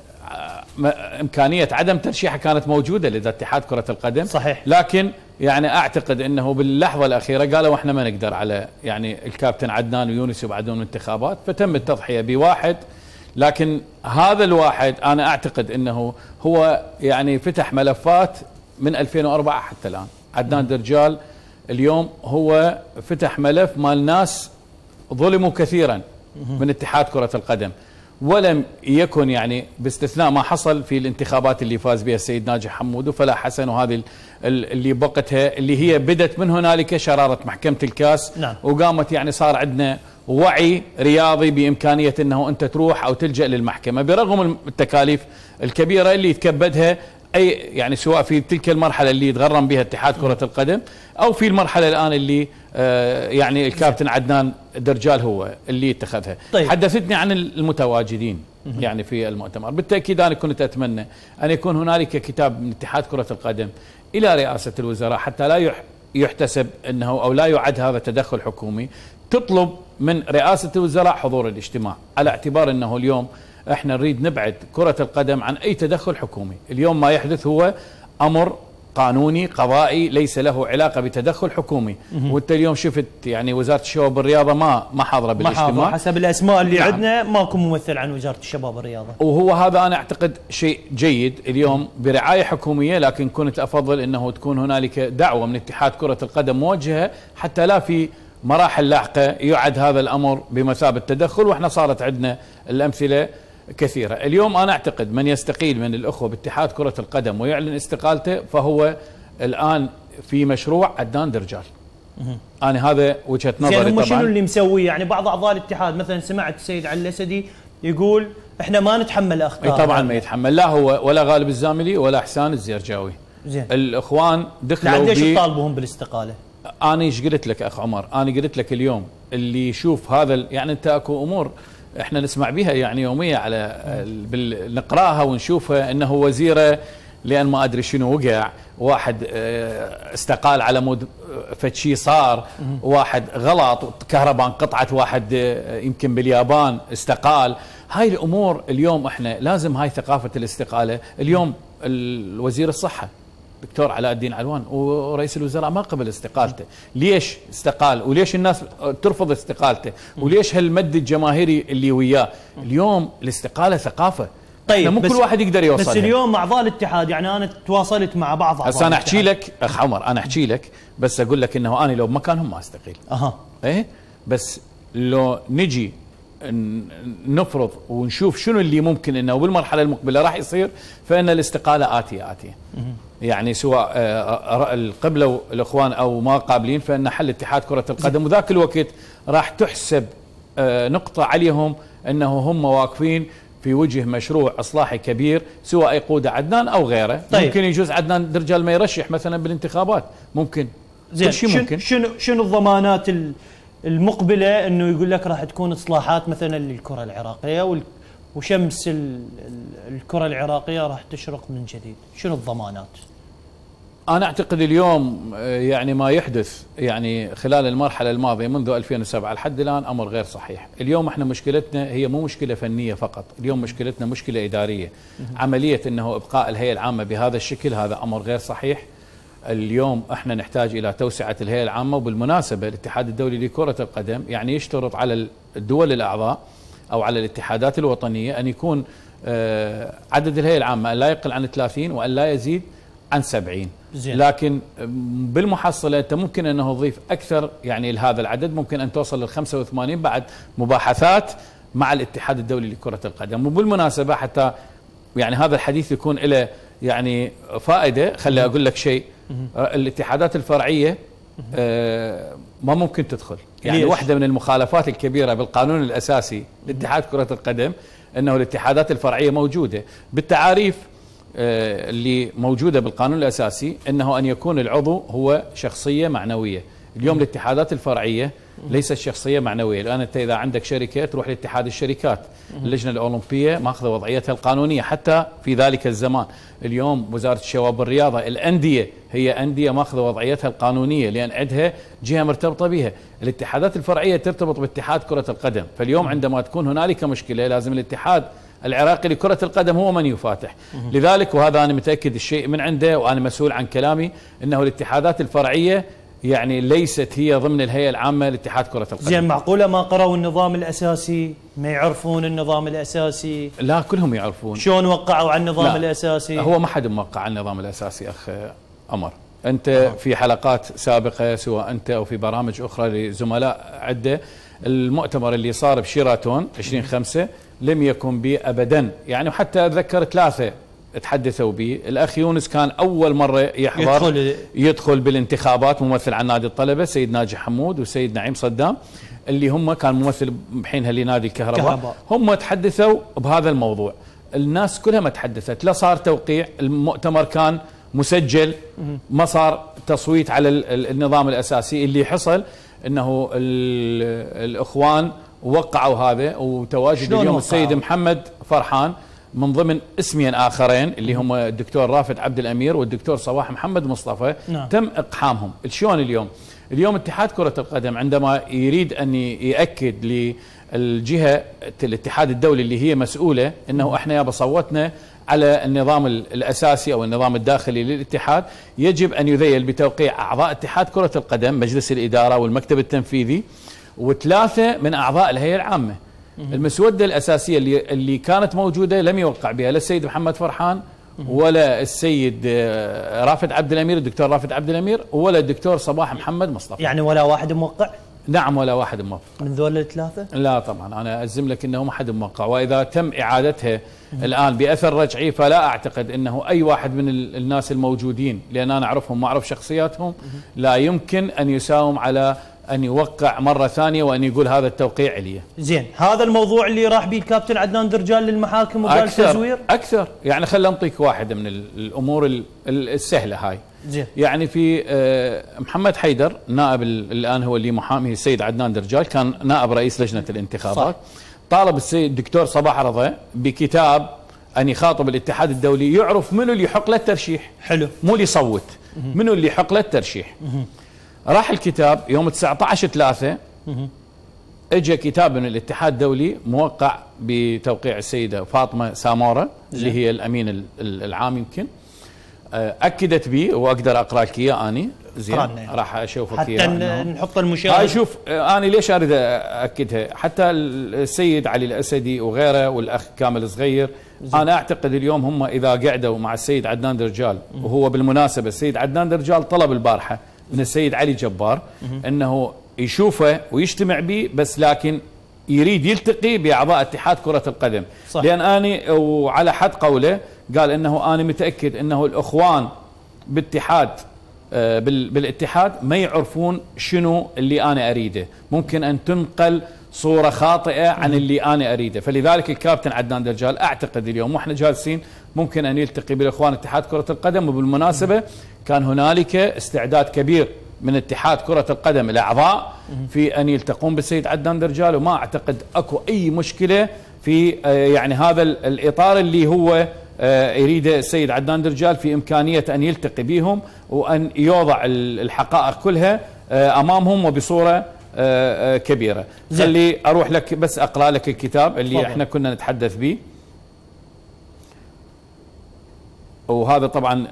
إمكانية عدم ترشيحه كانت موجودة لدى اتحاد كرة القدم. صحيح. لكن يعني أعتقد أنه باللحظة الأخيرة قالوا إحنا ما نقدر على يعني الكابتن عدنان ويونس يبعدون الانتخابات، فتم التضحية بواحد. لكن هذا الواحد أنا أعتقد أنه هو يعني فتح ملفات من ألفين وأربعة حتى الآن. عدنان درجال اليوم هو فتح ملف مال ناس ظلموا كثيرا من اتحاد كرة القدم، ولم يكن يعني باستثناء ما حصل في الانتخابات اللي فاز بها السيد ناجح حمود وفلاح حسن، وهذه اللي بقتها اللي هي بدت من هنالك شرارة محكمة الكاس. نعم. وقامت يعني صار عندنا وعي رياضي بإمكانية أنه أنت تروح أو تلجأ للمحكمة برغم التكاليف الكبيرة اللي يتكبدها أي يعني سواء في تلك المرحلة اللي يتغرم بها اتحاد كرة القدم أو في المرحلة الآن اللي آه يعني الكابتن عدنان درجال هو اللي اتخذها. طيب. حدثتني عن المتواجدين يعني في المؤتمر. بالتأكيد أنا كنت أتمنى أن يكون هنالك كتاب من اتحاد كرة القدم إلى رئاسة الوزراء حتى لا يحتسب أنه أو لا يعد هذا تدخل حكومي، تطلب من رئاسة الوزراء حضور الاجتماع على اعتبار أنه اليوم احنا نريد نبعد كرة القدم عن أي تدخل حكومي. اليوم ما يحدث هو أمر قانوني قضائي ليس له علاقة بتدخل حكومي. وانت اليوم شفت يعني وزارة الشباب والرياضة ما ما حاضرة بالاجتماع، ما حسب الأسماء اللي نعم. عندنا ماكو ممثل عن وزارة الشباب والرياضة، وهو هذا أنا أعتقد شيء جيد اليوم برعاية حكومية، لكن كنت أفضل أنه تكون هنالك دعوة من اتحاد كرة القدم موجهة حتى لا في مراحل لاحقة يعد هذا الأمر بمثابة تدخل. وإحنا صارت عندنا الأمثلة كثيرة. اليوم أنا أعتقد من يستقيل من الأخوة باتحاد كرة القدم ويعلن استقالته فهو الآن في مشروع عدنان درجال. أنا هذا وجهة نظري. طبعا هم شنو اللي مسويه؟ يعني بعض أعضاء الاتحاد مثلا سمعت السيد علي الأسدي يقول إحنا ما نتحمل أخطاء. طبعا ما يتحمل لا هو ولا غالب الزاملي ولا حسان الزيرجاوي. زين. الإخوان دخلوا ليش يطالبوهم بالاستقالة؟ أنا إيش قلت لك أخ عمر؟ أنا قلت لك اليوم اللي يشوف هذا يعني أنت أكو أمور احنا نسمع بها يعني يوميا على نقراها ونشوفها انه وزيره لان ما ادري شنو وقع، واحد استقال على مود فشي صار، واحد غلط كهرباء انقطعت، واحد يمكن باليابان استقال. هاي الامور اليوم احنا لازم هاي ثقافه الاستقاله. اليوم الوزير الصحه دكتور علاء الدين علوان ورئيس الوزراء ما قبل استقالته. ليش استقال؟ وليش الناس ترفض استقالته؟ وليش هالمد الجماهيري اللي وياه؟ اليوم الاستقاله ثقافه. طيب مو كل واحد يقدر يوصل. بس اليوم اعضاء الاتحاد يعني انا تواصلت مع بعض اعضاء. بس انا احكي لك اخ عمر، انا احكي لك بس اقول لك انه انا لو بمكانهم ما استقيل. اها ايه بس لو نجي نفرض ونشوف شنو اللي ممكن انه بالمرحله المقبله راح يصير، فان الاستقاله اتيه اتيه. يعني سواء القبلة الاخوان او ما قابلين فان حل اتحاد كرة القدم، وذاك الوقت راح تحسب نقطة عليهم انه هم واقفين في وجه مشروع اصلاحي كبير سواء يقوده عدنان او غيره. طيب. ممكن يجوز عدنان درجال ما يرشح مثلا بالانتخابات، ممكن كل شيء ممكن. شنو شنو الضمانات المقبلة انه يقول لك راح تكون اصلاحات مثلا للكرة العراقية وال وشمس الكرة العراقية راح تشرق من جديد؟ شنو الضمانات؟ أنا أعتقد اليوم يعني ما يحدث يعني خلال المرحلة الماضية منذ ألفين وسبعة لحد الآن أمر غير صحيح. اليوم احنا مشكلتنا هي مو مشكلة فنية فقط، اليوم مشكلتنا مشكلة إدارية. عملية أنه إبقاء الهيئة العامة بهذا الشكل هذا أمر غير صحيح. اليوم احنا نحتاج الى توسعه الهيئه العامه. وبالمناسبه الاتحاد الدولي لكره القدم يعني يشترط على الدول الاعضاء او على الاتحادات الوطنيه ان يكون عدد الهيئه العامه ان لا يقل عن ثلاثين وان لا يزيد عن سبعين. زين. لكن بالمحصله انت ممكن انه تضيف اكثر يعني لهذا العدد، ممكن ان توصل لل خمسة وثمانين بعد مباحثات مع الاتحاد الدولي لكره القدم. وبالمناسبه حتى يعني هذا الحديث يكون له يعني فائده، خلي اقول لك شيء. الاتحادات الفرعيه آه ما ممكن تدخل، يعني واحده من المخالفات الكبيره بالقانون الاساسي لاتحاد كره القدم انه الاتحادات الفرعيه موجوده بالتعاريف آه اللي موجوده بالقانون الاساسي انه ان يكون العضو هو شخصيه معنويه. اليوم الاتحادات الفرعيه ليست شخصيه معنويه، لان انت اذا عندك شركه تروح لاتحاد الشركات، اللجنه الاولمبيه ماخذه وضعيتها القانونيه حتى في ذلك الزمان. اليوم وزاره الشباب والرياضه، الانديه هي انديه ماخذه وضعيتها القانونيه لان عندها جهه مرتبطه بها. الاتحادات الفرعيه ترتبط باتحاد كره القدم، فاليوم عندما تكون هنالك مشكله لازم الاتحاد العراقي لكرة القدم هو من يفاتح. لذلك وهذا انا متاكد الشيء من عنده وانا مسؤول عن كلامي انه الاتحادات الفرعيه يعني ليست هي ضمن الهيئة العامة لاتحاد كرة القدم. زين معقولة ما قرأوا النظام الأساسي؟ ما يعرفون النظام الأساسي؟ لا كلهم يعرفون. شلون وقعوا على النظام لا. الأساسي؟ هو ما حد موقع على النظام الأساسي أخ عمر. أنت أه. في حلقات سابقة سواء أنت أو في برامج أخرى لزملاء عدة، المؤتمر اللي صار بشيراتون عشرين خمسة لم يكن به أبدا، يعني وحتى أتذكر ثلاثة تحدثوا به. الأخ يونس كان أول مرة يحضر يدخل, يدخل بالانتخابات ممثل عن نادي الطلبة، سيد ناجي حمود وسيد نعيم صدام اللي هم كان ممثل بحينها لنادي الكهرباء، هم تحدثوا بهذا الموضوع. الناس كلها ما تحدثت، لا صار توقيع، المؤتمر كان مسجل، ما صار تصويت على النظام الأساسي. اللي حصل أنه الأخوان وقعوا هذا، وتواجد اليوم السيد محمد فرحان من ضمن اسمين آخرين اللي هم الدكتور رافد عبد الأمير والدكتور صباح محمد مصطفى. نعم. تم إقحامهم. شلون اليوم؟ اليوم اتحاد كرة القدم عندما يريد أن يأكد للجهة الاتحاد الدولي اللي هي مسؤولة أنه إحنا يابا صوتنا على النظام الأساسي أو النظام الداخلي للاتحاد، يجب أن يذيل بتوقيع أعضاء اتحاد كرة القدم، مجلس الإدارة والمكتب التنفيذي وثلاثة من أعضاء الهيئة العامة. المسودة الأساسية اللي, اللي كانت موجودة لم يوقع بها لا السيد محمد فرحان ولا السيد رافد عبد الأمير، الدكتور رافد عبد الأمير، ولا الدكتور صباح محمد مصطفى. يعني ولا واحد موقع؟ نعم، ولا واحد موقع من ذول الثلاثة؟ لا طبعا، أنا أجزم لك أنه ما حد موقع، وإذا تم إعادتها مم. الآن بأثر رجعي فلا أعتقد أنه أي واحد من الناس الموجودين، لأن أنا أعرفهم وأعرف شخصياتهم، مم. لا يمكن أن يساوم على أن يوقع مرة ثانية وأن يقول هذا التوقيع عليه. زين، هذا الموضوع اللي راح به الكابتن عدنان درجال للمحاكم وقال أكثر تزوير؟ أكثر، يعني خلينا نعطيك واحدة من الأمور السهلة هاي. زين. يعني في محمد حيدر نائب الآن هو اللي محامي السيد عدنان درجال، كان نائب رئيس لجنة الانتخابات. صح. طالب السيد الدكتور صباح رضا بكتاب أن يخاطب الاتحاد الدولي يعرف منو اللي يحق له الترشيح. حلو. مو اللي يصوت، منو اللي يحق له الترشيح. راح الكتاب يوم تسعطعش ثلاثة اجى كتاب من الاتحاد الدولي موقع بتوقيع السيده فاطمه ساموره اللي هي الامين العام، يمكن اكدت به، واقدر اقرا لك اياه اني. زين، راح اشوفك اياه حتى نحط المشاهد. هاي شوف اني ليش اريد اكدها، حتى السيد علي الاسدي وغيره والاخ كامل صغير. زين. انا اعتقد اليوم هم اذا قعدوا مع السيد عدنان درجال، وهو بالمناسبه السيد عدنان درجال طلب البارحه من السيد علي جبار أنه يشوفه ويجتمع به، بس لكن يريد يلتقي بأعضاء اتحاد كرة القدم. صح. لأن أنا وعلى حد قوله قال أنه أنا متأكد أنه الأخوان بالاتحاد بالاتحاد ما يعرفون شنو اللي أنا أريده، ممكن أن تنقل صورة خاطئة عن اللي أنا أريده. فلذلك الكابتن عدنان درجال أعتقد اليوم وإحنا جالسين ممكن أن يلتقي بالإخوان اتحاد كرة القدم. وبالمناسبة كان هنالك استعداد كبير من اتحاد كرة القدم الأعضاء في أن يلتقون بالسيد عدنان درجال، وما أعتقد أكو أي مشكلة في يعني هذا الإطار اللي هو يريده السيد عدنان درجال، في إمكانية أن يلتقي بهم وأن يوضع الحقائق كلها أمامهم وبصورة كبيرة. خلي أروح لك بس أقرأ لك الكتاب اللي طبعا احنا كنا نتحدث به، وهذا طبعا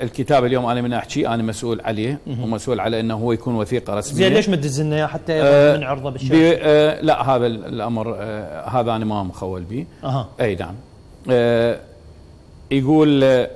الكتاب اليوم انا من احكي انا مسؤول عليه ومسؤول على انه هو يكون وثيقه رسميه. زين، ليش ما تدزلنا اياه حتى آه نعرضه بالشاشه؟ آه لا، هذا الامر آه هذا انا ما مخول به. أه. اي نعم. آه يقول آه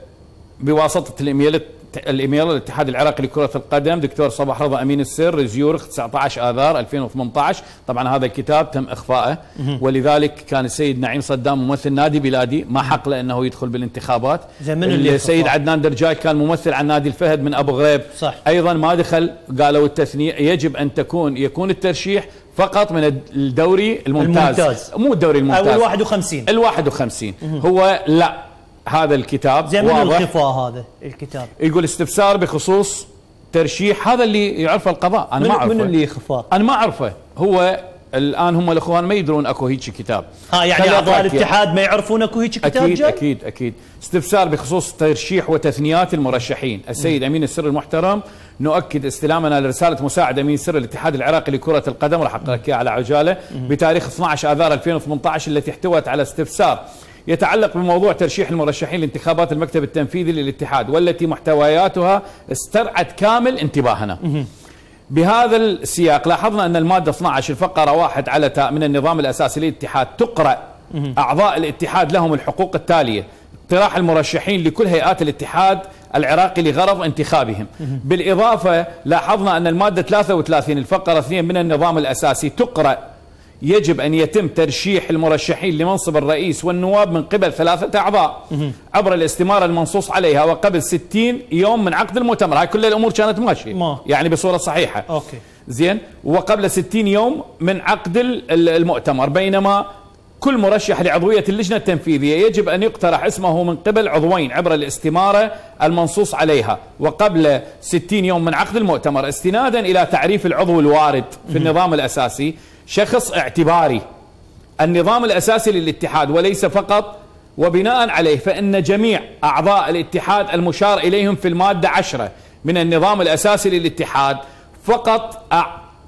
بواسطه الايميل الايميل الاتحاد العراقي لكره القدم، دكتور صباح رضا امين السر، زيورخ تسعطعش آذار ألفين وثمنطعش. طبعا هذا الكتاب تم اخفائه، ولذلك كان السيد نعيم صدام ممثل نادي بلادي ما حق له انه يدخل بالانتخابات. السيد عدنان درجال كان ممثل عن نادي الفهد من ابو غريب. صح. ايضا ما دخل، قالوا التثنيه يجب ان تكون يكون الترشيح فقط من الدوري الممتاز, الممتاز. مو الدوري الممتاز او الواحد وخمسين الواحد وخمسين. هو لا، هذا الكتاب زي من الخفاء. هذا الكتاب يقول استفسار بخصوص ترشيح، هذا اللي يعرفه القضاء، انا ما اعرفه. من اللي يخفاه؟ انا ما اعرفه. هو الان هم الاخوان ما يدرون اكو هيك كتاب. ها يعني اعضاء الاتحاد ما يعرفون اكو هيك كتاب؟ اكيد اكيد اكيد. استفسار بخصوص ترشيح وتثنيات المرشحين، السيد امين السر المحترم، نؤكد استلامنا لرساله مساعد امين سر الاتحاد العراقي لكره القدم، راح اقرا لك اياها على عجاله، بتاريخ اثنعش آذار ألفين وثمنطعش، التي احتوت على استفسار يتعلق بموضوع ترشيح المرشحين لانتخابات المكتب التنفيذي للاتحاد، والتي محتوياتها استرعت كامل انتباهنا. بهذا السياق لاحظنا أن المادة اثنعش الفقرة واحد على تاء من النظام الأساسي للاتحاد تقرأ أعضاء الاتحاد لهم الحقوق التالية: اقتراح المرشحين لكل هيئات الاتحاد العراقي لغرض انتخابهم. بالإضافة لاحظنا أن المادة ثلاثة وثلاثين الفقرة اثنين من النظام الأساسي تقرأ يجب أن يتم ترشيح المرشحين لمنصب الرئيس والنواب من قبل ثلاثة أعضاء عبر الاستمارة المنصوص عليها وقبل ستين يوم من عقد المؤتمر. هاي كل الأمور كانت ماشية ما. يعني بصورة صحيحة. أوكي. زين. وقبل ستين يوم من عقد المؤتمر، بينما كل مرشح لعضوية اللجنة التنفيذية يجب أن يقترح اسمه من قبل عضوين عبر الاستمارة المنصوص عليها وقبل ستين يوم من عقد المؤتمر، استنادا إلى تعريف العضو الوارد في النظام الأساسي شخص اعتباري النظام الأساسي للاتحاد وليس فقط. وبناء عليه فإن جميع أعضاء الاتحاد المشار إليهم في المادة عشرة من النظام الأساسي للاتحاد فقط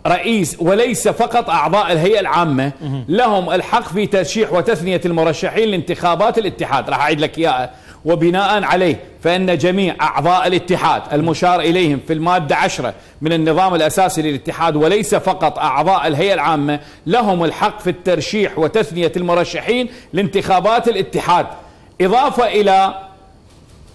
رئيس وليس فقط أعضاء الهيئة العامة لهم الحق في ترشيح وتثنية المرشحين لانتخابات الاتحاد. راح أعيد لك إياها. وبناء عليه فإن جميع أعضاء الاتحاد المشار إليهم في المادة عشرة من النظام الأساسي للاتحاد وليس فقط أعضاء الهيئة العامة لهم الحق في الترشيح وتثنية المرشحين لانتخابات الاتحاد. إضافة إلى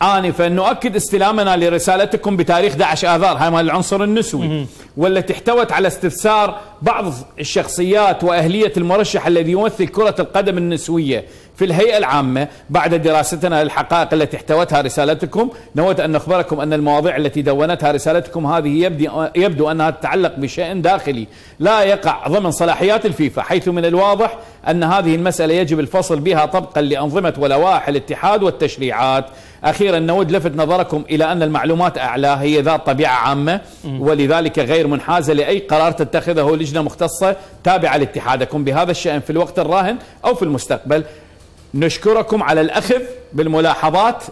آنفا نؤكد استلامنا لرسالتكم بتاريخ أحد عشر آذار، هاي مال العنصر النسوي، والتي احتوت على استفسار بعض الشخصيات وأهلية المرشح الذي يمثل كرة القدم النسوية في الهيئة العامة. بعد دراستنا للحقائق التي احتوتها رسالتكم، نود أن نخبركم أن المواضيع التي دونتها رسالتكم هذه يبدو أنها تتعلق بشأن داخلي لا يقع ضمن صلاحيات الفيفا، حيث من الواضح أن هذه المسألة يجب الفصل بها طبقا لأنظمة ولوائح الاتحاد والتشريعات. أخيرا نود لفت نظركم إلى أن المعلومات أعلاها هي ذات طبيعة عامة، ولذلك غير منحازة لأي قرار تتخذه لجنة مختصة تابعة لاتحادكم بهذا الشأن في الوقت الراهن أو في المستقبل. نشكركم على الأخذ بالملاحظات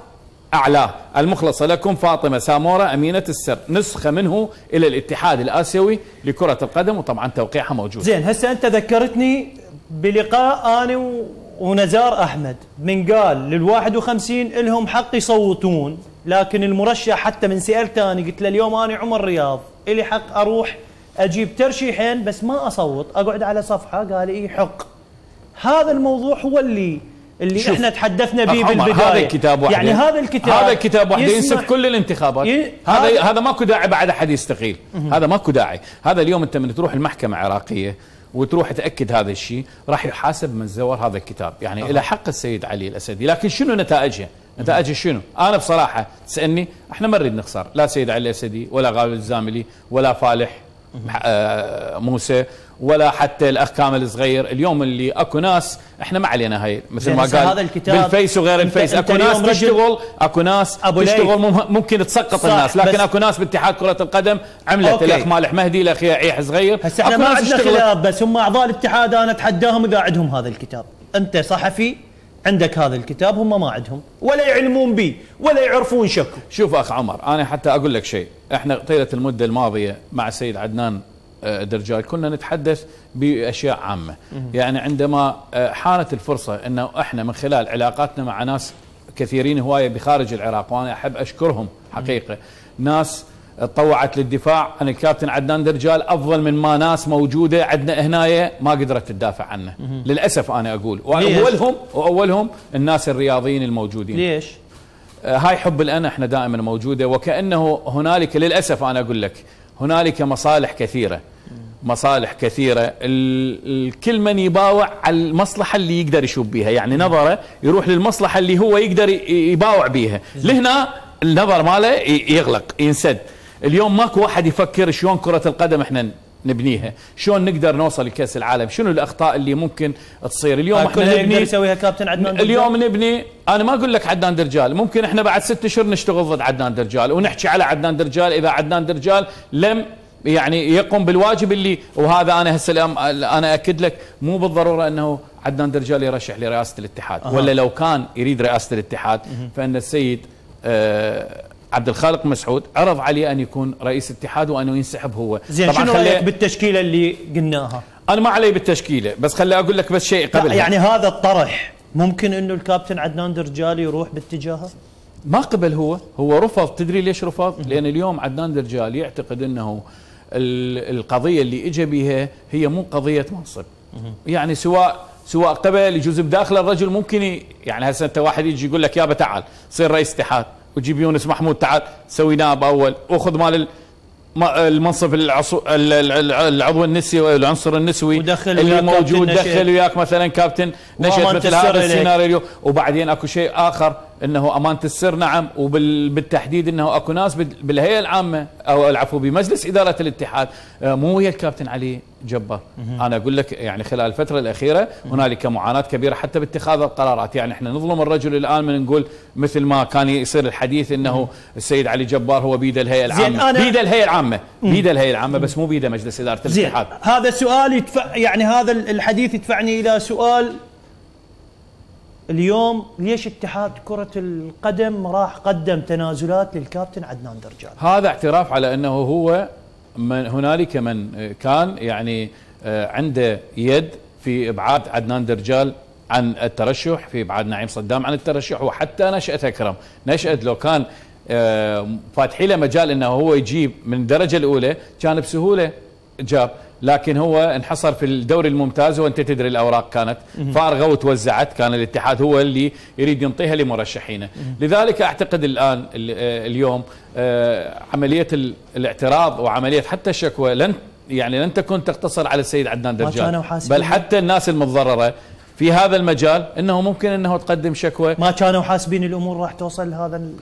أعلاه. المخلصة لكم فاطمة سامورة أمينة السر، نسخة منه إلى الاتحاد الآسيوي لكرة القدم، وطبعا توقيعها موجود. زين، هسه أنت ذكرتني بلقاء أنا و... ونزار أحمد من قال للواحد وخمسين إلهم حق يصوتون، لكن المرشح حتى من سألته أنا قلت له اليوم أنا عمر رياض إلي حق أروح أجيب ترشيحين بس ما أصوت، أقعد على صفحة. قال إيه حق. هذا الموضوع هو اللي اللي احنا تحدثنا به بالبدايه. هذا الكتاب وحده، يعني هذا الكتاب هذا الكتاب وحده ينسف كل الانتخابات. ي... هذا هذا, هذا ماكو داعي بعد احد يستقيل. هذا ماكو داعي. هذا اليوم انت من تروح المحكمه العراقيه وتروح تاكد هذا الشيء راح يحاسب من زور هذا الكتاب، يعني أوه. الى حق السيد علي الاسدي، لكن شنو نتائجها؟ نتائجها شنو؟ انا بصراحه تسالني احنا ما نريد نخسر لا سيد علي الاسدي ولا غالب الزاملي ولا فالح موسى ولا حتى الاخ كامل صغير. اليوم اللي اكو ناس احنا ما علينا هاي مثل ما قال بالفيس وغير الفيس، اكو ناس تشتغل اكو ناس تشتغل ممكن تسقط الناس، لكن اكو ناس باتحاد كرة القدم عملت. الاخ مالح مهدي، الاخ عيح صغير، هسه احنا ما عندنا خلاف، بس هم اعضاء الاتحاد انا اتحداهم اذا عندهم هذا الكتاب. انت صحفي عندك هذا الكتاب، هم ما عندهم ولا يعلمون به ولا يعرفون شكو. شوف اخ عمر، انا حتى اقول لك شيء، احنا طيله المده الماضيه مع السيد عدنان درجال كنا نتحدث باشياء عامه، يعني عندما حانت الفرصه انه احنا من خلال علاقاتنا مع ناس كثيرين هوايه بخارج العراق، وانا احب اشكرهم حقيقه، ناس طوعت للدفاع عن الكابتن عدنان درجال افضل من ما ناس موجوده عندنا هنايا ما قدرت تدافع عنه للاسف. انا اقول واولهم واولهم الناس الرياضيين الموجودين. ليش؟ هاي حب الان احنا دائما موجوده، وكانه هنالك للاسف انا اقول لك هنالك مصالح كثيره مصالح كثيرة، الكل من يباوع على المصلحة اللي يقدر يشوف بيها، يعني نظره يروح للمصلحة اللي هو يقدر يباوع بيها، لهنا النظر ماله يغلق ينسد. اليوم ماكو واحد يفكر شلون كرة القدم احنا نبنيها، شلون نقدر نوصل لكأس العالم، شنو الأخطاء اللي ممكن تصير. اليوم احنا نبني يسويها كابتن عدنان درجال. اليوم نبني، أنا ما أقول لك عدنان درجال، ممكن احنا بعد ست أشهر نشتغل ضد عدنان درجال ونحكي على عدنان درجال إذا عدنان درجال لم يعني يقوم بالواجب اللي، وهذا انا هسه انا اكد لك مو بالضروره انه عدنان درجال يرشح لرئاسه الاتحاد، أه. ولا لو كان يريد رئاسه الاتحاد فان السيد آه عبد الخالق مسعود عرض عليه ان يكون رئيس الاتحاد وانه ينسحب هو. زين، شنو رايك بالتشكيله اللي قلناها؟ انا ما علي بالتشكيله، بس خلي اقول لك بس شيء قبل، يعني هذا الطرح ممكن انه الكابتن عدنان درجال يروح باتجاهه؟ ما قبل، هو هو رفض. تدري ليش رفض؟ لان اليوم عدنان درجال يعتقد انه القضية اللي اجى بها هي مو قضية منصب، يعني سواء سواء قبل يجوز بداخل الرجل ممكن، يعني هسه انت واحد يجي يقول لك يابا تعال صير رئيس اتحاد وجيب يونس محمود، تعال سوي نائب اول وخذ مال المنصب العصو... العضو النسوي العنصر النسوي اللي موجود، دخل وياك مثلا كابتن نشأت مثل هذا السيناريو. وبعدين اكو شيء اخر انه امانه السر، نعم، وبالتحديد انه اكو ناس بالهيئه العامه او العفو بمجلس اداره الاتحاد مو ويا الكابتن علي جبار. انا اقول لك يعني خلال الفتره الاخيره هنالك معاناه كبيره حتى باتخاذ القرارات، يعني احنا نظلم الرجل الان من نقول مثل ما كان يصير الحديث انه السيد علي جبار هو بيد الهيئه العامه، بيد الهيئه العامه، بيد الهيئه العامه، بس مو بيد مجلس اداره الاتحاد. هذا السؤال يدفع، يعني هذا الحديث يدفعني الى سؤال اليوم، ليش اتحاد كرة القدم راح قدم تنازلات للكابتن عدنان درجال؟ هذا اعتراف على انه هو من هنالك من كان يعني عنده يد في ابعاد عدنان درجال عن الترشح، في ابعاد نعيم صدام عن الترشح، وحتى نشأت اكرم. نشأت لو كان فاتحين له مجال انه هو يجيب من الدرجه الاولى كان بسهوله جاب، لكن هو انحصر في الدوري الممتاز، وانت تدري الاوراق كانت فارغه وتوزعت، كان الاتحاد هو اللي يريد ينطيها لمرشحينه. لذلك اعتقد الان اليوم عمليه الاعتراض وعمليه حتى الشكوى لن يعني لن تكون تقتصر على السيد عدنان درجال، بل حتى الناس المتضرره في هذا المجال انه ممكن انه تقدم شكوى. ما كانوا حاسبين الامور راح توصل لهذا ال...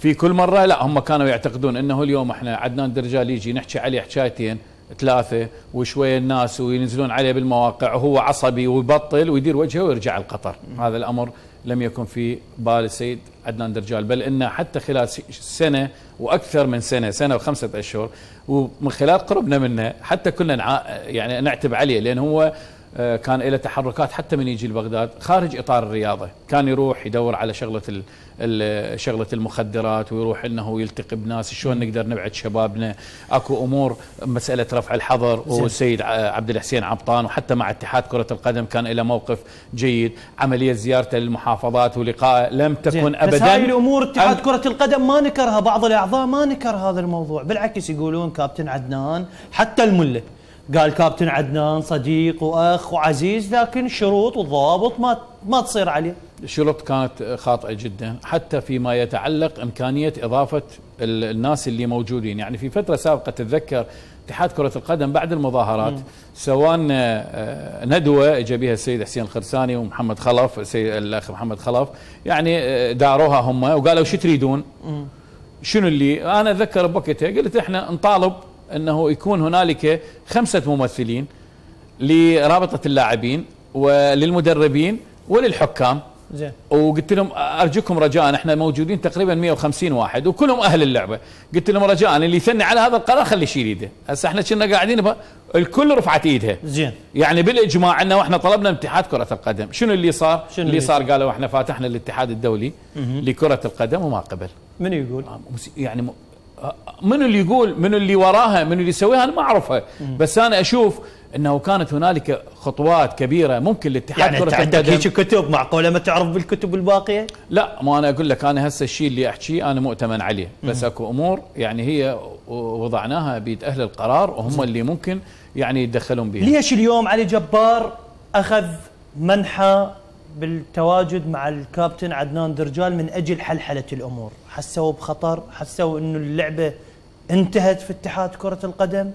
في كل مره، لا، هم كانوا يعتقدون انه اليوم احنا عدنان درجال يجي نحكي عليه حكايتين ثلاثة وشوية الناس وينزلون عليه بالمواقع وهو عصبي ويبطل ويدير وجهه ويرجع لقطر. هذا الأمر لم يكن في بال السيد عدنان درجال، بل إنه حتى خلال سنة وأكثر من سنة، سنة وخمسة أشهر، ومن خلال قربنا منه حتى كلنا يعني نعتب عليه، لأن هو كان له تحركات حتى من يجي لبغداد خارج إطار الرياضة، كان يروح يدور على شغلة شغلة المخدرات، ويروح انه يلتقي بناس شلون نقدر نبعد شبابنا، اكو امور مسألة رفع الحظر، والسيد عبد الحسين عبطان، وحتى مع اتحاد كرة القدم كان له موقف جيد، عملية زيارته للمحافظات ولقائه لم تكن زين. ابدا بس هاي الامور اتحاد كرة القدم ما نكرها، بعض الاعضاء ما نكر هذا الموضوع، بالعكس يقولون كابتن عدنان، حتى المله قال كابتن عدنان صديق واخ وعزيز، لكن الشروط والضوابط ما ما تصير عليه. الشروط كانت خاطئه جدا حتى فيما يتعلق امكانيه اضافه الناس اللي موجودين، يعني في فتره سابقه تتذكر اتحاد كره القدم بعد المظاهرات سوان ندوه اجى بها السيد حسين الخرساني ومحمد خلف، السيد الاخ محمد خلف، يعني داروها هم وقالوا شو تريدون؟ شنو اللي انا اتذكر بوقتها قلت احنا نطالب انه يكون هنالك خمسه ممثلين لرابطه اللاعبين وللمدربين وللحكام. زين. وقلت لهم ارجوكم رجاء، احنا موجودين تقريبا مئة وخمسين واحد وكلهم اهل اللعبه، قلت لهم رجاء اللي يثني على هذا القرار خليه يشيل ايده، هسه احنا كنا قاعدين بقى. الكل رفعت ايدها. زين. يعني بالاجماع انه احنا طلبنا اتحاد كره القدم، شنو اللي صار؟ شنو اللي, اللي صار؟ قالوا احنا فاتحنا الاتحاد الدولي مه. لكره القدم وما قبل. من يقول؟ يعني م... منو اللي يقول؟ منو اللي وراها؟ منو اللي يسويها؟ انا ما اعرفها، بس انا اشوف انه كانت هنالك خطوات كبيره ممكن الاتحاد كره القدم. يعني انت عندك هيك كتب معقوله ما تعرف بالكتب الباقيه؟ لا، ما انا اقول لك انا هسه الشيء اللي احكيه انا مؤتمن عليه، بس اكو امور يعني هي وضعناها بيد اهل القرار وهم اللي ممكن يعني يتدخلون بها. ليش اليوم علي جبار اخذ منحى بالتواجد مع الكابتن عدنان درجال من اجل حلحله الامور؟ حسوا بخطر، حسوا انه اللعبه انتهت في اتحاد كره القدم،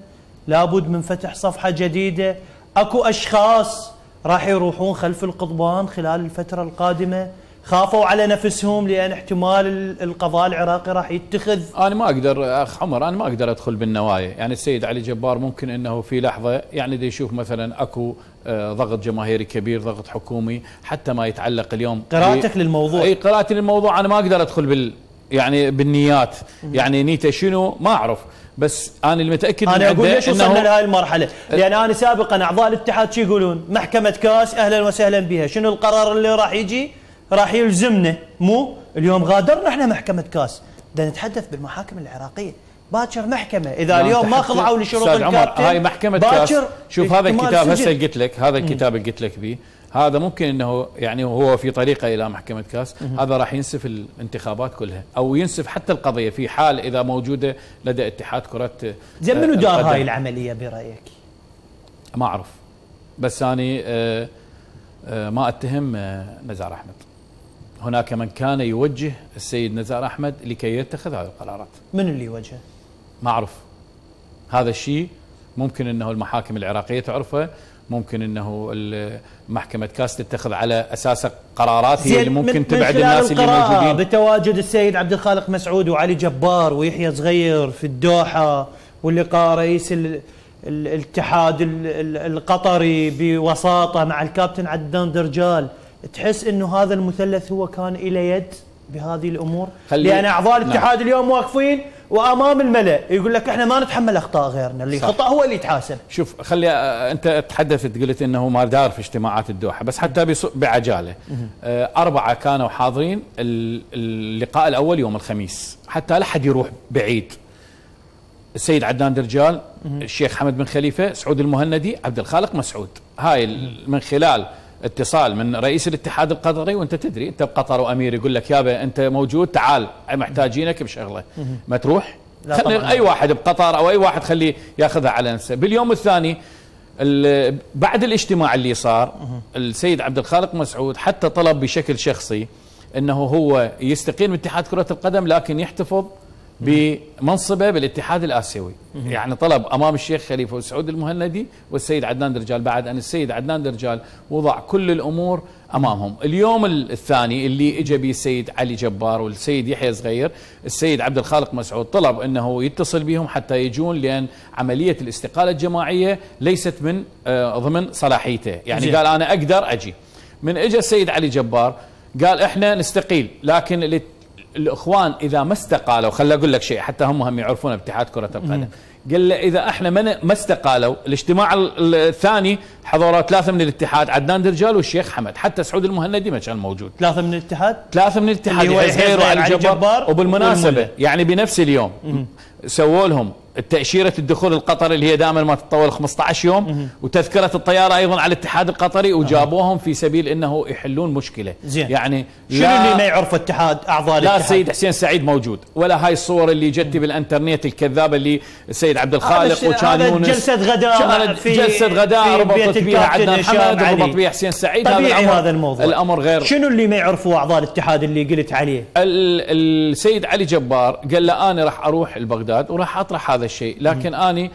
لابد من فتح صفحه جديده، اكو اشخاص راح يروحون خلف القضبان خلال الفتره القادمه، خافوا على نفسهم لان احتمال القضاء العراقي راح يتخذ. انا ما اقدر اخ عمر، انا ما اقدر ادخل بالنوايا، يعني السيد علي جبار ممكن انه في لحظه يعني دي يشوف مثلا اكو ضغط جماهيري كبير، ضغط حكومي، حتى ما يتعلق اليوم. قراءتك للموضوع؟ اي قراءتي للموضوع انا ما اقدر ادخل بال يعني بالنيات، يعني نيته شنو ما اعرف، بس انا اللي متاكد انا اقول ليش وصلنا لهي المرحله؟ لان انا سابقا اعضاء الاتحاد شو يقولون؟ محكمه كاس اهلا وسهلا بها، شنو القرار اللي راح يجي؟ راح يلزمنا، مو اليوم غادرنا احنا محكمه كاس، بدنا نتحدث بالمحاكم العراقيه، باكر محكمه، اذا اليوم ما خضعوا لشروط الكابتن هاي محكمه كاس. شوف هذا الكتاب هسه اللي قلت لك، هذا الكتاب اللي قلت لك به، هذا ممكن انه يعني هو في طريقه الى محكمه كاس، هذا راح ينسف الانتخابات كلها او ينسف حتى القضيه في حال اذا موجوده لدى اتحاد كره. زين منو دار هاي العمليه برايك؟ ما اعرف، بس انا آه آه ما اتهم آه نزار احمد. هناك من كان يوجه السيد نزار احمد لكي يتخذ هذه القرارات. من اللي يوجهه؟ ما اعرف، هذا الشيء ممكن أنه المحاكم العراقية تعرفه، ممكن أنه محكمة كاس تتخذ على أساس قرارات هي اللي ممكن تبعد الناس اللي موجودين. بتواجد السيد عبد الخالق مسعود وعلي جبار ويحيى صغير في الدوحة، واللقاء رئيس الاتحاد القطري بوساطة مع الكابتن عدنان درجال، تحس أنه هذا المثلث هو كان إلى يد بهذه الأمور؟ لأن أعضاء الاتحاد نعم. اليوم واقفين وأمام الملأ يقول لك إحنا ما نتحمل أخطاء غيرنا، اللي خطأ هو اللي يتحاسب. شوف خلي أنت تحدثت قلت أنه ما دار في اجتماعات الدوحة، بس حتى بعجالة أربعة كانوا حاضرين اللقاء الأول يوم الخميس، حتى لا حد يروح بعيد. السيد عدنان درجال، الشيخ حمد بن خليفة، سعود المهندي، عبد الخالق مسعود. هاي من خلال اتصال من رئيس الاتحاد القطري، وانت تدري انت بقطر وامير يقول لك يابا انت موجود تعال محتاجينك بشغله، ما تروح خلي اي واحد بقطر او اي واحد خليه ياخذها على نفسه. باليوم الثاني بعد الاجتماع اللي صار السيد عبد الخالق مسعود حتى طلب بشكل شخصي انه هو يستقيل من اتحاد كرة القدم لكن يحتفظ بمنصبه بالاتحاد الاسيوي، يعني طلب امام الشيخ خليفه وسعود المهندي والسيد عدنان درجال، بعد ان السيد عدنان درجال وضع كل الامور امامهم. اليوم الثاني اللي اجى به السيد علي جبار والسيد يحيى صغير، السيد عبد الخالق مسعود طلب انه يتصل بهم حتى يجون، لان عمليه الاستقاله الجماعيه ليست من ضمن صلاحيته، يعني زي. قال انا اقدر اجي. من اجى السيد علي جبار قال احنا نستقيل، لكن اللي الإخوان إذا ما استقالوا، خلي أقول لك شيء حتى هم هم يعرفون باتحاد كرة القدم، قال له إذا إحنا ما استقالوا، الاجتماع الثاني حضروا ثلاثة من الاتحاد، عدنان درجال والشيخ حمد، حتى سعود المهندي ما كان موجود. ثلاثة من الاتحاد؟ ثلاثة من الاتحاد، يحيى وعلي جبار، وبالمناسبة يعني بنفس اليوم سووا لهم التأشيرة الدخول القطري اللي هي دائما ما تتطول خمسة عشر يوم، وتذكرة الطيارة أيضا على الاتحاد القطري، وجابوهم في سبيل أنه يحلون مشكلة. زين. يعني شنو اللي ما يعرف الاتحاد أعضاء الاتحاد؟ لا سيد حسين سعيد موجود، ولا هاي الصور اللي جت بالإنترنت الكذابة اللي السيد عبد الخالق وكان يونس، جلسة غداء في جلسة غداء ربطت بها عدنان حمد وربط بها حسين سعيد. طبيعي هذا الموضوع، الأمر غير. شنو اللي ما يعرفه أعضاء الاتحاد اللي قلت عليه؟ السيد علي جبار قال له أنا راح أروح لبغداد وراح أطرح هذا الشيء، لكن أنا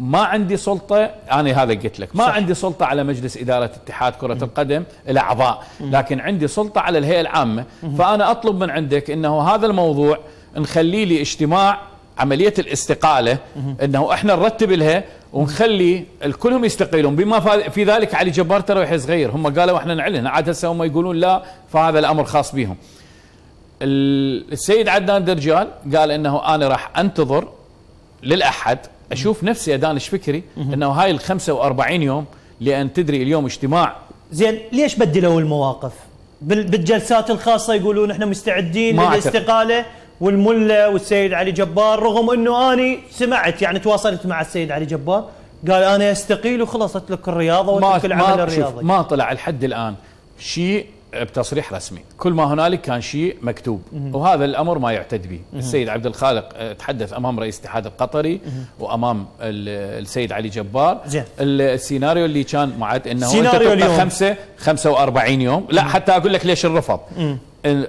ما عندي سلطة، أنا هذا قلت لك ما صح. عندي سلطة على مجلس إدارة اتحاد كرة مم. القدم الأعضاء، لكن عندي سلطة على الهيئة العامة، مم. فأنا أطلب من عندك أنه هذا الموضوع نخلي لي اجتماع عملية الاستقالة، مم. أنه إحنا نرتب لها ونخلي الكلهم يستقيلون، بما في ذلك علي جبار ترى ويحيى صغير، هم قالوا إحنا نعلن عاد هسه هم يقولون لا، فهذا الأمر خاص بهم. السيد عدنان درجال قال أنه أنا راح أنتظر للأحد أشوف نفسي أدانش فكري أنه هاي الخمسة وأربعين يوم، لأن تدري اليوم اجتماع. زين ليش بدلوا المواقف؟ بالجلسات الخاصة يقولون إحنا مستعدين للاستقالة، والملة والسيد علي جبار، رغم أنه أنا سمعت يعني تواصلت مع السيد علي جبار قال أنا أستقيل وخلصت لك الرياضة وترك العمل الرياضي. ما طلع لحد الآن شيء بتصريح رسمي، كل ما هنالك كان شيء مكتوب، وهذا الأمر ما يعتد به. السيد عبد الخالق تحدث أمام رئيس الاتحاد القطري وأمام السيد علي جبار. زين. السيناريو اللي كان معد أنه أنت تبقى خمسة خمسة وأربعين يوم، لا حتى أقول لك ليش الرفض.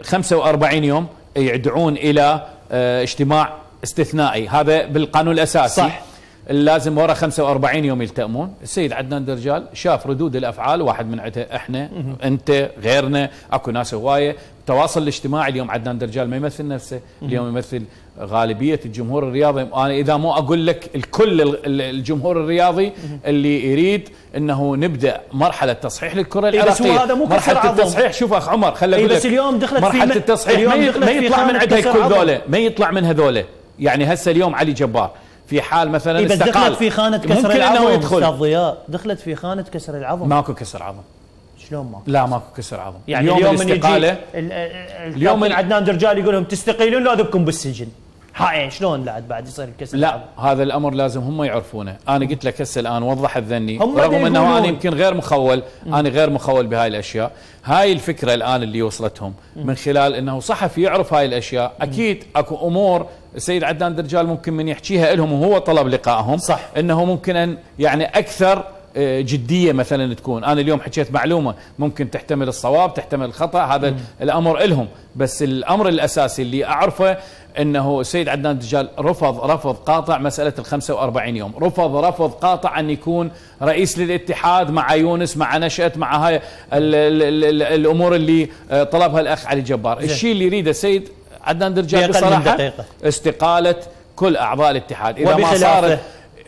خمسة وأربعين يوم يدعون إلى اجتماع استثنائي، هذا بالقانون الأساسي صح. لازم ورا خمسة وأربعين يوم يلتأمون. السيد عدنان درجال شاف ردود الأفعال، واحد من عندها إحنا أنت غيرنا، أكو ناس هواية. تواصل الاجتماعي اليوم عدنان درجال ما يمثل نفسه، اليوم يمثل غالبية الجمهور الرياضي. أنا إذا مو أقول لك الكل الجمهور الرياضي اللي يريد أنه نبدأ مرحلة تصحيح للكرة العراقية، مرحلة التصحيح. شوف أخ عمر خلي أقول لك، بس اليوم دخلت في مرحلة التصحيح، ما يطلع من عندها كل ذولا، ما يطلع من هذولا. يعني هسه اليوم علي جبار في حال مثلا إيه استقال، دخلت في خانة كسر العظم. أستاذ ضياء دخلت في خانة كسر العظم. ماكو كسر عظم. شلون ماكو؟ لا ماكو كسر عظم. يعني اليوم, اليوم من الاستقالة، اليوم من عدنان درجال يقول لهم تستقيلون لا ذبكم بالسجن، هاي شلون لعد بعد يصير الكسر؟ لا العظم. هذا الامر لازم هم يعرفونه. انا قلت لك هسه الان وضحت ذني، رغم انه انا يمكن غير مخول، انا غير مخول بهاي الاشياء. هاي الفكره الان اللي وصلتهم من خلال انه صحفي يعرف هاي الاشياء، اكيد اكو امور السيد عدنان درجال ممكن من يحكيها لهم، وهو طلب لقائهم صح. انه ممكن ان يعني اكثر جديه مثلا تكون، انا اليوم حكيت معلومه ممكن تحتمل الصواب تحتمل الخطا، هذا مم. الامر الهم، بس الامر الاساسي اللي اعرفه انه السيد عدنان درجال رفض رفض قاطع مساله ال خمسة وأربعين يوم، رفض رفض قاطع ان يكون رئيس للاتحاد مع يونس مع نشأت مع هاي ال ال ال ال الامور اللي طلبها الاخ علي جبار. الشيء اللي يريده السيد عدنان درجال بصراحه استقاله كل اعضاء الاتحاد. اذا ما صارت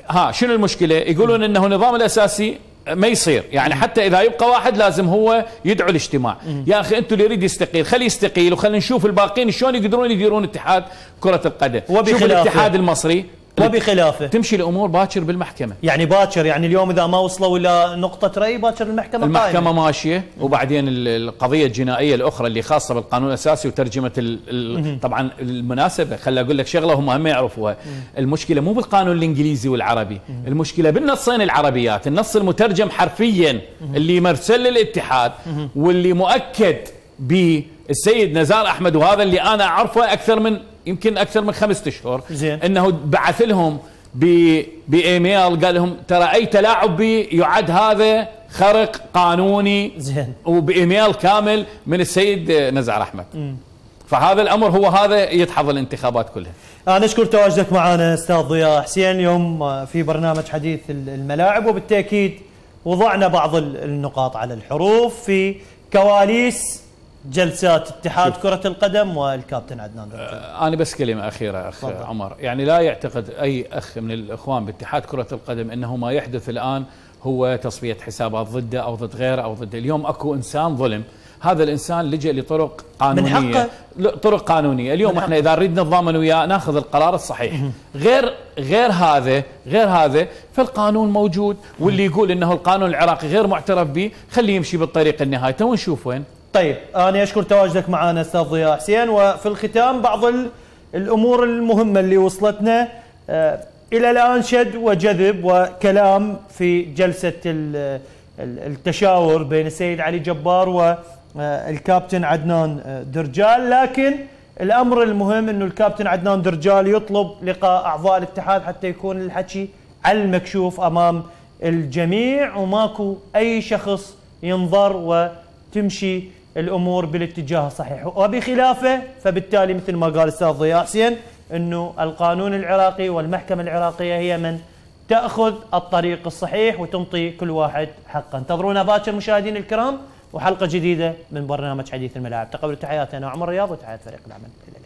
ها شنو المشكلة؟ يقولون انه النظام الاساسي ما يصير، يعني حتى اذا يبقى واحد لازم هو يدعو الاجتماع. يا اخي انتم اللي يريد يستقيل خليه يستقيل، وخلينا نشوف الباقين شلون يقدرون يديرون اتحاد كرة القدم. شوف الاتحاد المصري وبخلافه تمشي الامور باكر بالمحكمة، يعني باكر، يعني اليوم اذا ما وصلوا الى نقطة رأي باكر المحكمة المحكمة قائمة. ماشية. وبعدين القضية الجنائية الاخرى اللي خاصة بالقانون الاساسي وترجمة ال ال طبعا المناسبة، خلي اقول لك شغلة هم ما يعرفوها، المشكلة مو بالقانون الانجليزي والعربي، المشكلة بالنصين العربيات، النص المترجم حرفيا اللي مرسل للاتحاد واللي مؤكد بالسيد نزار احمد، وهذا اللي انا اعرفه اكثر من يمكن أكثر من خمسة أشهر، أنه بعث لهم بإيميل قال لهم ترى أي تلاعب بي يعد هذا خرق قانوني، زين، وبإيميل كامل من السيد نزار أحمد. مم. فهذا الأمر هو هذا يدحض الانتخابات كلها. أنا أشكر تواجدك معنا أستاذ ضياء حسين اليوم في برنامج حديث الملاعب، وبالتأكيد وضعنا بعض النقاط على الحروف في كواليس جلسات اتحاد شوف. كرة القدم والكابتن عدنان درجال. أنا بس كلمة أخيرة أخ طبعا. عمر، يعني لا يعتقد أي أخ من الإخوان باتحاد كرة القدم أنه ما يحدث الآن هو تصفية حسابات ضده أو ضد غيره أو ضد. اليوم أكو إنسان ظلم، هذا الإنسان لجأ لطرق قانونية، من حقه طرق قانونية. اليوم احنا إذا نريد نتضامن وياه ناخذ القرار الصحيح، غير غير هذا غير هذا فالقانون موجود، واللي يقول أنه القانون العراقي غير معترف به خليه يمشي بالطريق النهاية ونشوف وين. طيب أنا أشكر تواجدك معنا أستاذ ضياء حسين، وفي الختام بعض الأمور المهمة اللي وصلتنا إلى الآن شد وجذب وكلام في جلسة التشاور بين السيد علي جبار والكابتن عدنان درجال، لكن الأمر المهم أنه الكابتن عدنان درجال يطلب لقاء أعضاء الاتحاد حتى يكون الحكي على المكشوف أمام الجميع، وماكو أي شخص ينظر و تمشي الامور بالاتجاه الصحيح، وبخلافه فبالتالي مثل ما قال الاستاذ ضياء حسين انه القانون العراقي والمحكمه العراقيه هي من تاخذ الطريق الصحيح وتنطي كل واحد حقه. انتظرونا باكر مشاهدينا الكرام وحلقه جديده من برنامج حديث الملاعب، تقبلوا تحياتنا عمر رياض وتحيات فريق العمل.